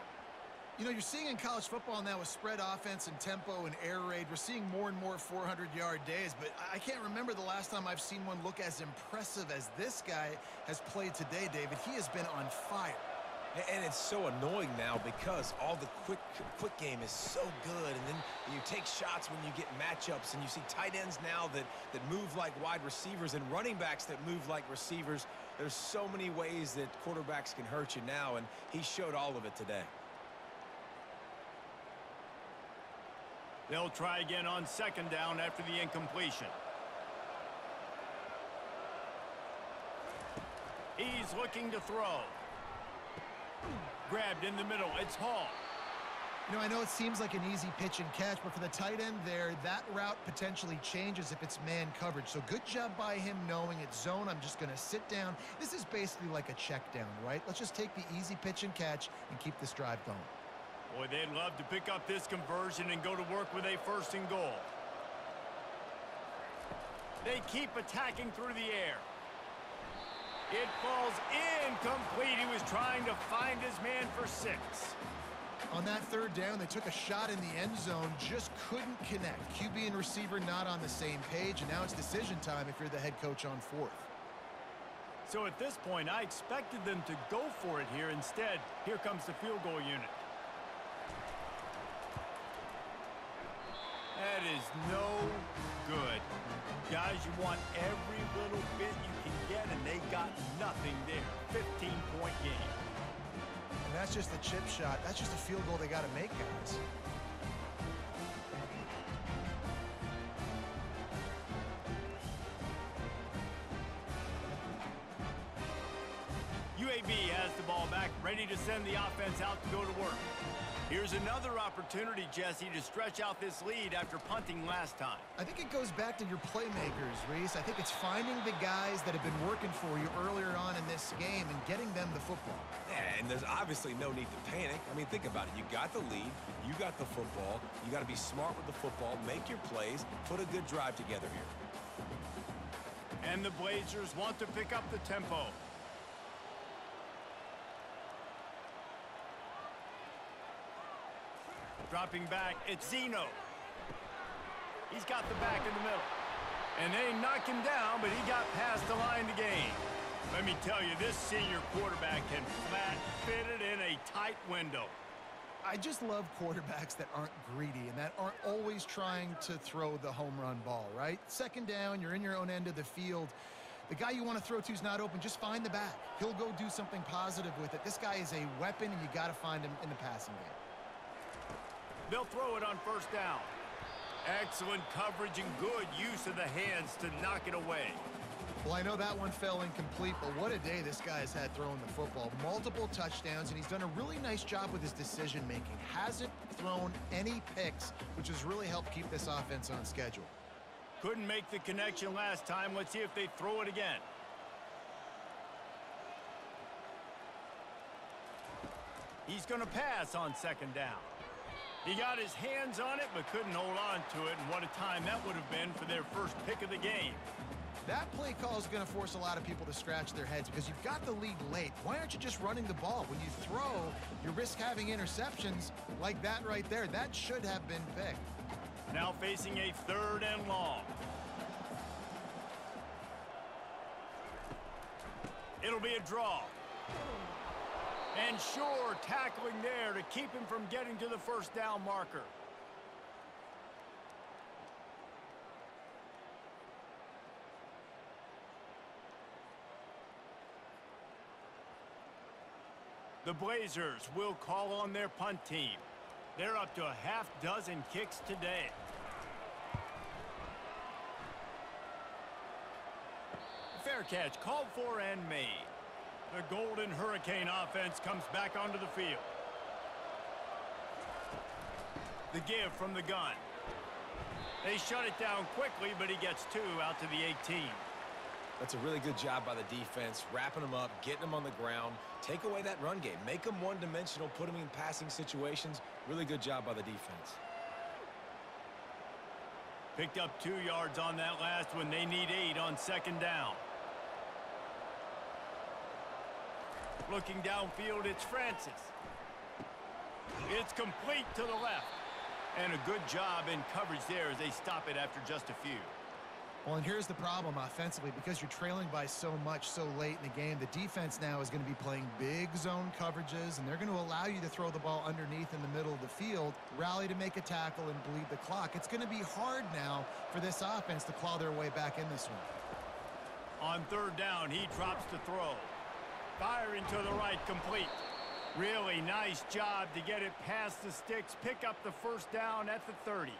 You know, you're seeing in college football now with spread offense and tempo and air raid, we're seeing more and more four hundred yard days, but I can't remember the last time I've seen one look as impressive as this guy has played today, David. He has been on fire. And it's so annoying now because all the quick quick game is so good, and then you take shots when you get matchups, and you see tight ends now that, that move like wide receivers and running backs that move like receivers. There's so many ways that quarterbacks can hurt you now, and he showed all of it today. They'll try again on second down after the incompletion. He's looking to throw. Grabbed in the middle, it's Hall. You know, I know it seems like an easy pitch and catch, but for the tight end there, that route potentially changes if it's man coverage. So good job by him knowing it's zone. I'm just going to sit down. This is basically like a check down, right? Let's just take the easy pitch and catch and keep this drive going. Boy, they'd love to pick up this conversion and go to work with a first and goal. They keep attacking through the air. It falls incomplete. He was trying to find his man for six. On that third down, they took a shot in the end zone, just couldn't connect. Q B and receiver not on the same page, and now it's decision time if you're the head coach on fourth. So at this point, I expected them to go for it here. Instead, here comes the field goal unit. That is no good. Guys, you want every little bit you can get, and they got nothing there. fifteen point game. And that's just the chip shot. That's just a field goal they got to make, guys. U A B has the ball back, ready to send the offense out to go to work. Here's another opportunity, Jesse, to stretch out this lead after punting last time. I think it goes back to your playmakers, Reese. I think it's finding the guys that have been working for you earlier on in this game and getting them the football. Yeah, and there's obviously no need to panic. I mean, think about it. You got the lead. You got the football. You got to be smart with the football. Make your plays. Put a good drive together here. And the Blazers want to pick up the tempo. Dropping back, it's Zeno. He's got the back in the middle. And they knock him down, but he got past the line to gain. Let me tell you, this senior quarterback can flat fit it in a tight window. I just love quarterbacks that aren't greedy and that aren't always trying to throw the home run ball, right? Second down, you're in your own end of the field. The guy you want to throw to is not open. Just find the back. He'll go do something positive with it. This guy is a weapon, and you got to find him in the passing game. They'll throw it on first down. Excellent coverage and good use of the hands to knock it away. Well, I know that one fell incomplete, but what a day this guy has had throwing the football. Multiple touchdowns, and he's done a really nice job with his decision-making. Hasn't thrown any picks, which has really helped keep this offense on schedule. Couldn't make the connection last time. Let's see if they throw it again. He's going to pass on second down. He got his hands on it, but couldn't hold on to it, and what a time that would have been for their first pick of the game. That play call is going to force a lot of people to scratch their heads because you've got the lead late. Why aren't you just running the ball? When you throw, you risk having interceptions like that right there. That should have been picked. Now facing a third and long. It'll be a draw. And sure, tackling there to keep him from getting to the first down marker. The Blazers will call on their punt team. They're up to a half dozen kicks today. Fair catch called for and made. The Golden Hurricane offense comes back onto the field. The give from the gun. They shut it down quickly, but he gets two out to the eighteen. That's a really good job by the defense, wrapping them up, getting them on the ground, take away that run game, make them one-dimensional, put them in passing situations. Really good job by the defense. Picked up two yards on that last one. They need eight on second down. Looking downfield, it's Francis. It's complete to the left. And a good job in coverage there as they stop it after just a few. Well, and here's the problem offensively. Because you're trailing by so much so late in the game, the defense now is going to be playing big zone coverages, and they're going to allow you to throw the ball underneath in the middle of the field, rally to make a tackle, and bleed the clock. It's going to be hard now for this offense to claw their way back in this one. On third down, he drops the throw. Firing to the right, complete. Really nice job to get it past the sticks, pick up the first down at the thirty.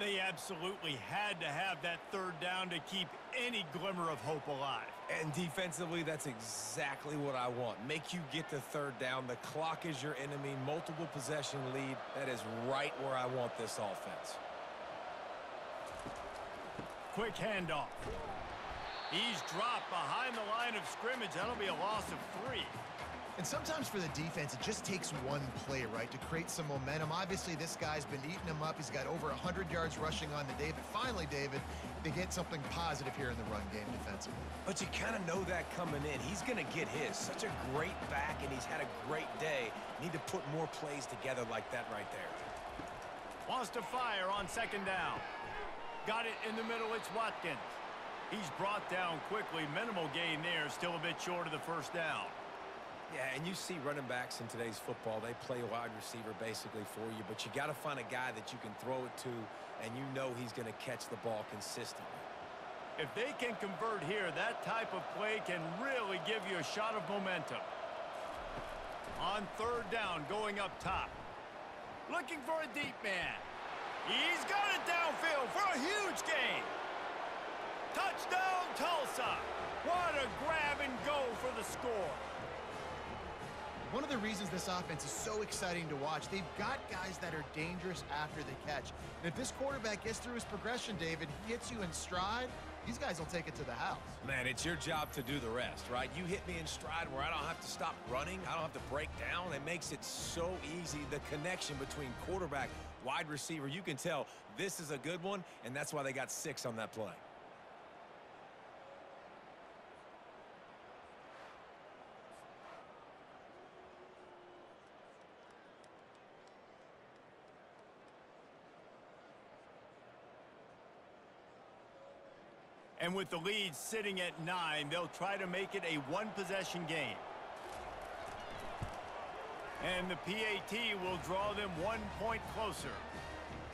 They absolutely had to have that third down to keep any glimmer of hope alive. And defensively, that's exactly what I want. Make you get the third down. The clock is your enemy. Multiple possession lead. That is right where I want this offense. Quick handoff. He's dropped behind the line of scrimmage. That'll be a loss of three. And sometimes for the defense, it just takes one play, right, to create some momentum. Obviously, this guy's been eating him up. He's got over one hundred yards rushing on the day. But finally, David, they get something positive here in the run game defensively. But you kind of know that coming in. He's going to get his. Such a great back, and he's had a great day. Need to put more plays together like that right there. Wants to fire on second down. Got it in the middle. It's Watkins. He's brought down quickly. Minimal gain there. Still a bit short of the first down. Yeah, and you see running backs in today's football. They play wide receiver basically for you, but you got to find a guy that you can throw it to, and you know he's going to catch the ball consistently. If they can convert here, that type of play can really give you a shot of momentum. On third down, going up top. Looking for a deep man. He's got it downfield for a huge gain. Touchdown, Tulsa. What a grab and go for the score. One of the reasons this offense is so exciting to watch, they've got guys that are dangerous after the catch. And if this quarterback gets through his progression, David, he hits you in stride, these guys will take it to the house. Man, it's your job to do the rest, right? You hit me in stride where I don't have to stop running. I don't have to break down. It makes it so easy. The connection between quarterback, wide receiver, you can tell this is a good one, and that's why they got six on that play. And with the lead sitting at nine, they'll try to make it a one-possession game. And the P A T will draw them one point closer.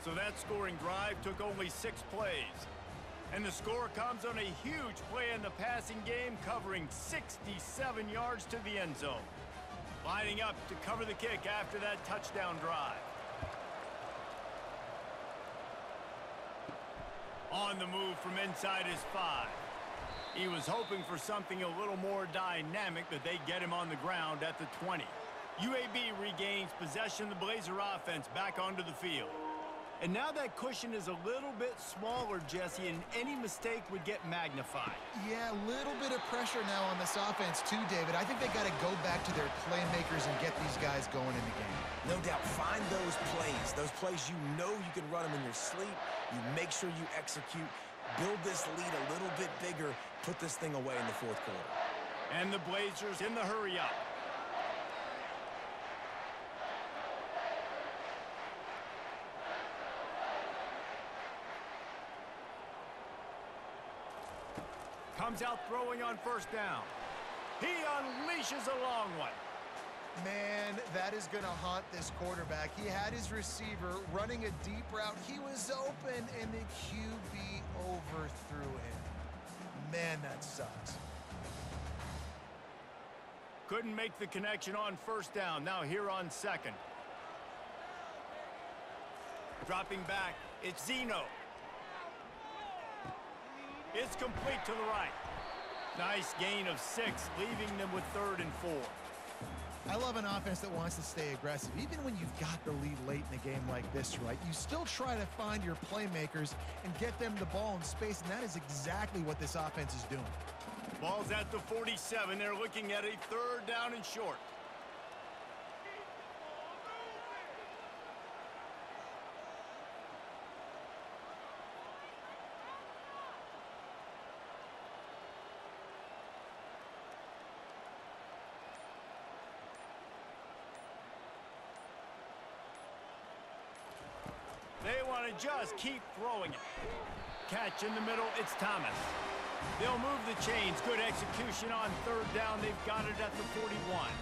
So that scoring drive took only six plays. And the score comes on a huge play in the passing game, covering sixty-seven yards to the end zone. Lining up to cover the kick after that touchdown drive. On the move from inside his five. He was hoping for something a little more dynamic, but they get him on the ground at the twenty. U A B regains possession of the Blazer offense back onto the field. And now that cushion is a little bit smaller, Jesse, and any mistake would get magnified. Yeah, a little bit of pressure now on this offense too, David. I think they got to go back to their playmakers and get these guys going in the game. No doubt. Find those plays. Those plays you know you can run them in your sleep. You make sure you execute. Build this lead a little bit bigger. Put this thing away in the fourth quarter. And the Blazers in the hurry up. Comes out throwing on first down. He unleashes a long one. Man, that is going to haunt this quarterback. He had his receiver running a deep route. He was open, and the Q B overthrew him. Man, that sucks. Couldn't make the connection on first down. Now here on second. Dropping back, it's Zeno. It's complete to the right. Nice gain of six, leaving them with third and four. I love an offense that wants to stay aggressive. Even when you've got the lead late in a game like this, right, you still try to find your playmakers and get them the ball in space, and that is exactly what this offense is doing. Ball's at the forty-seven. They're looking at a third down and short. They want to just keep throwing it. Catch in the middle, it's Thomas. They'll move the chains. Good execution on third down. They've got it at the forty-one.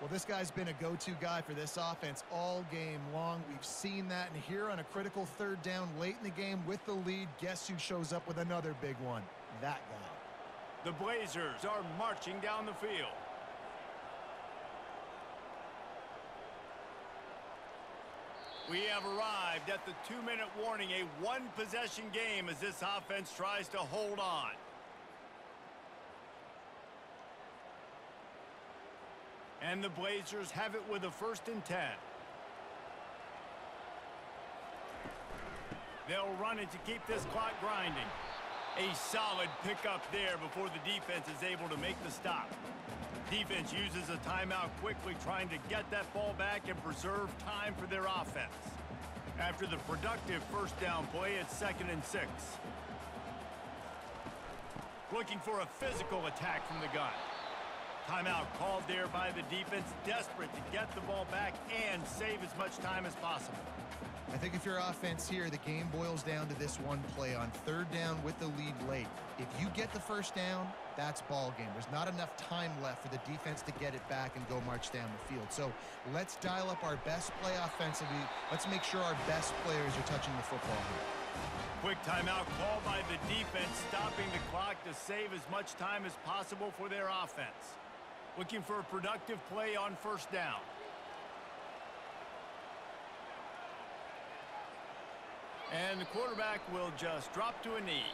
Well, this guy's been a go-to guy for this offense all game long. We've seen that, and here on a critical third down late in the game with the lead, guess who shows up with another big one? That guy. The Blazers are marching down the field. We have arrived at the two-minute warning, a one-possession game as this offense tries to hold on. And the Blazers have it with a first and ten. They'll run it to keep this clock grinding. A solid pickup there before the defense is able to make the stop. Defense uses a timeout quickly, trying to get that ball back and preserve time for their offense. After the productive first down play, it's second and six. Looking for a physical attack from the gun. Timeout called there by the defense, desperate to get the ball back and save as much time as possible. I think if your offense here, the game boils down to this one play on third down with the lead late. If you get the first down, that's ball game. There's not enough time left for the defense to get it back and go march down the field. So let's dial up our best play offensively. Let's make sure our best players are touching the football here. Quick timeout call by the defense, stopping the clock to save as much time as possible for their offense. Looking for a productive play on first down. And the quarterback will just drop to a knee.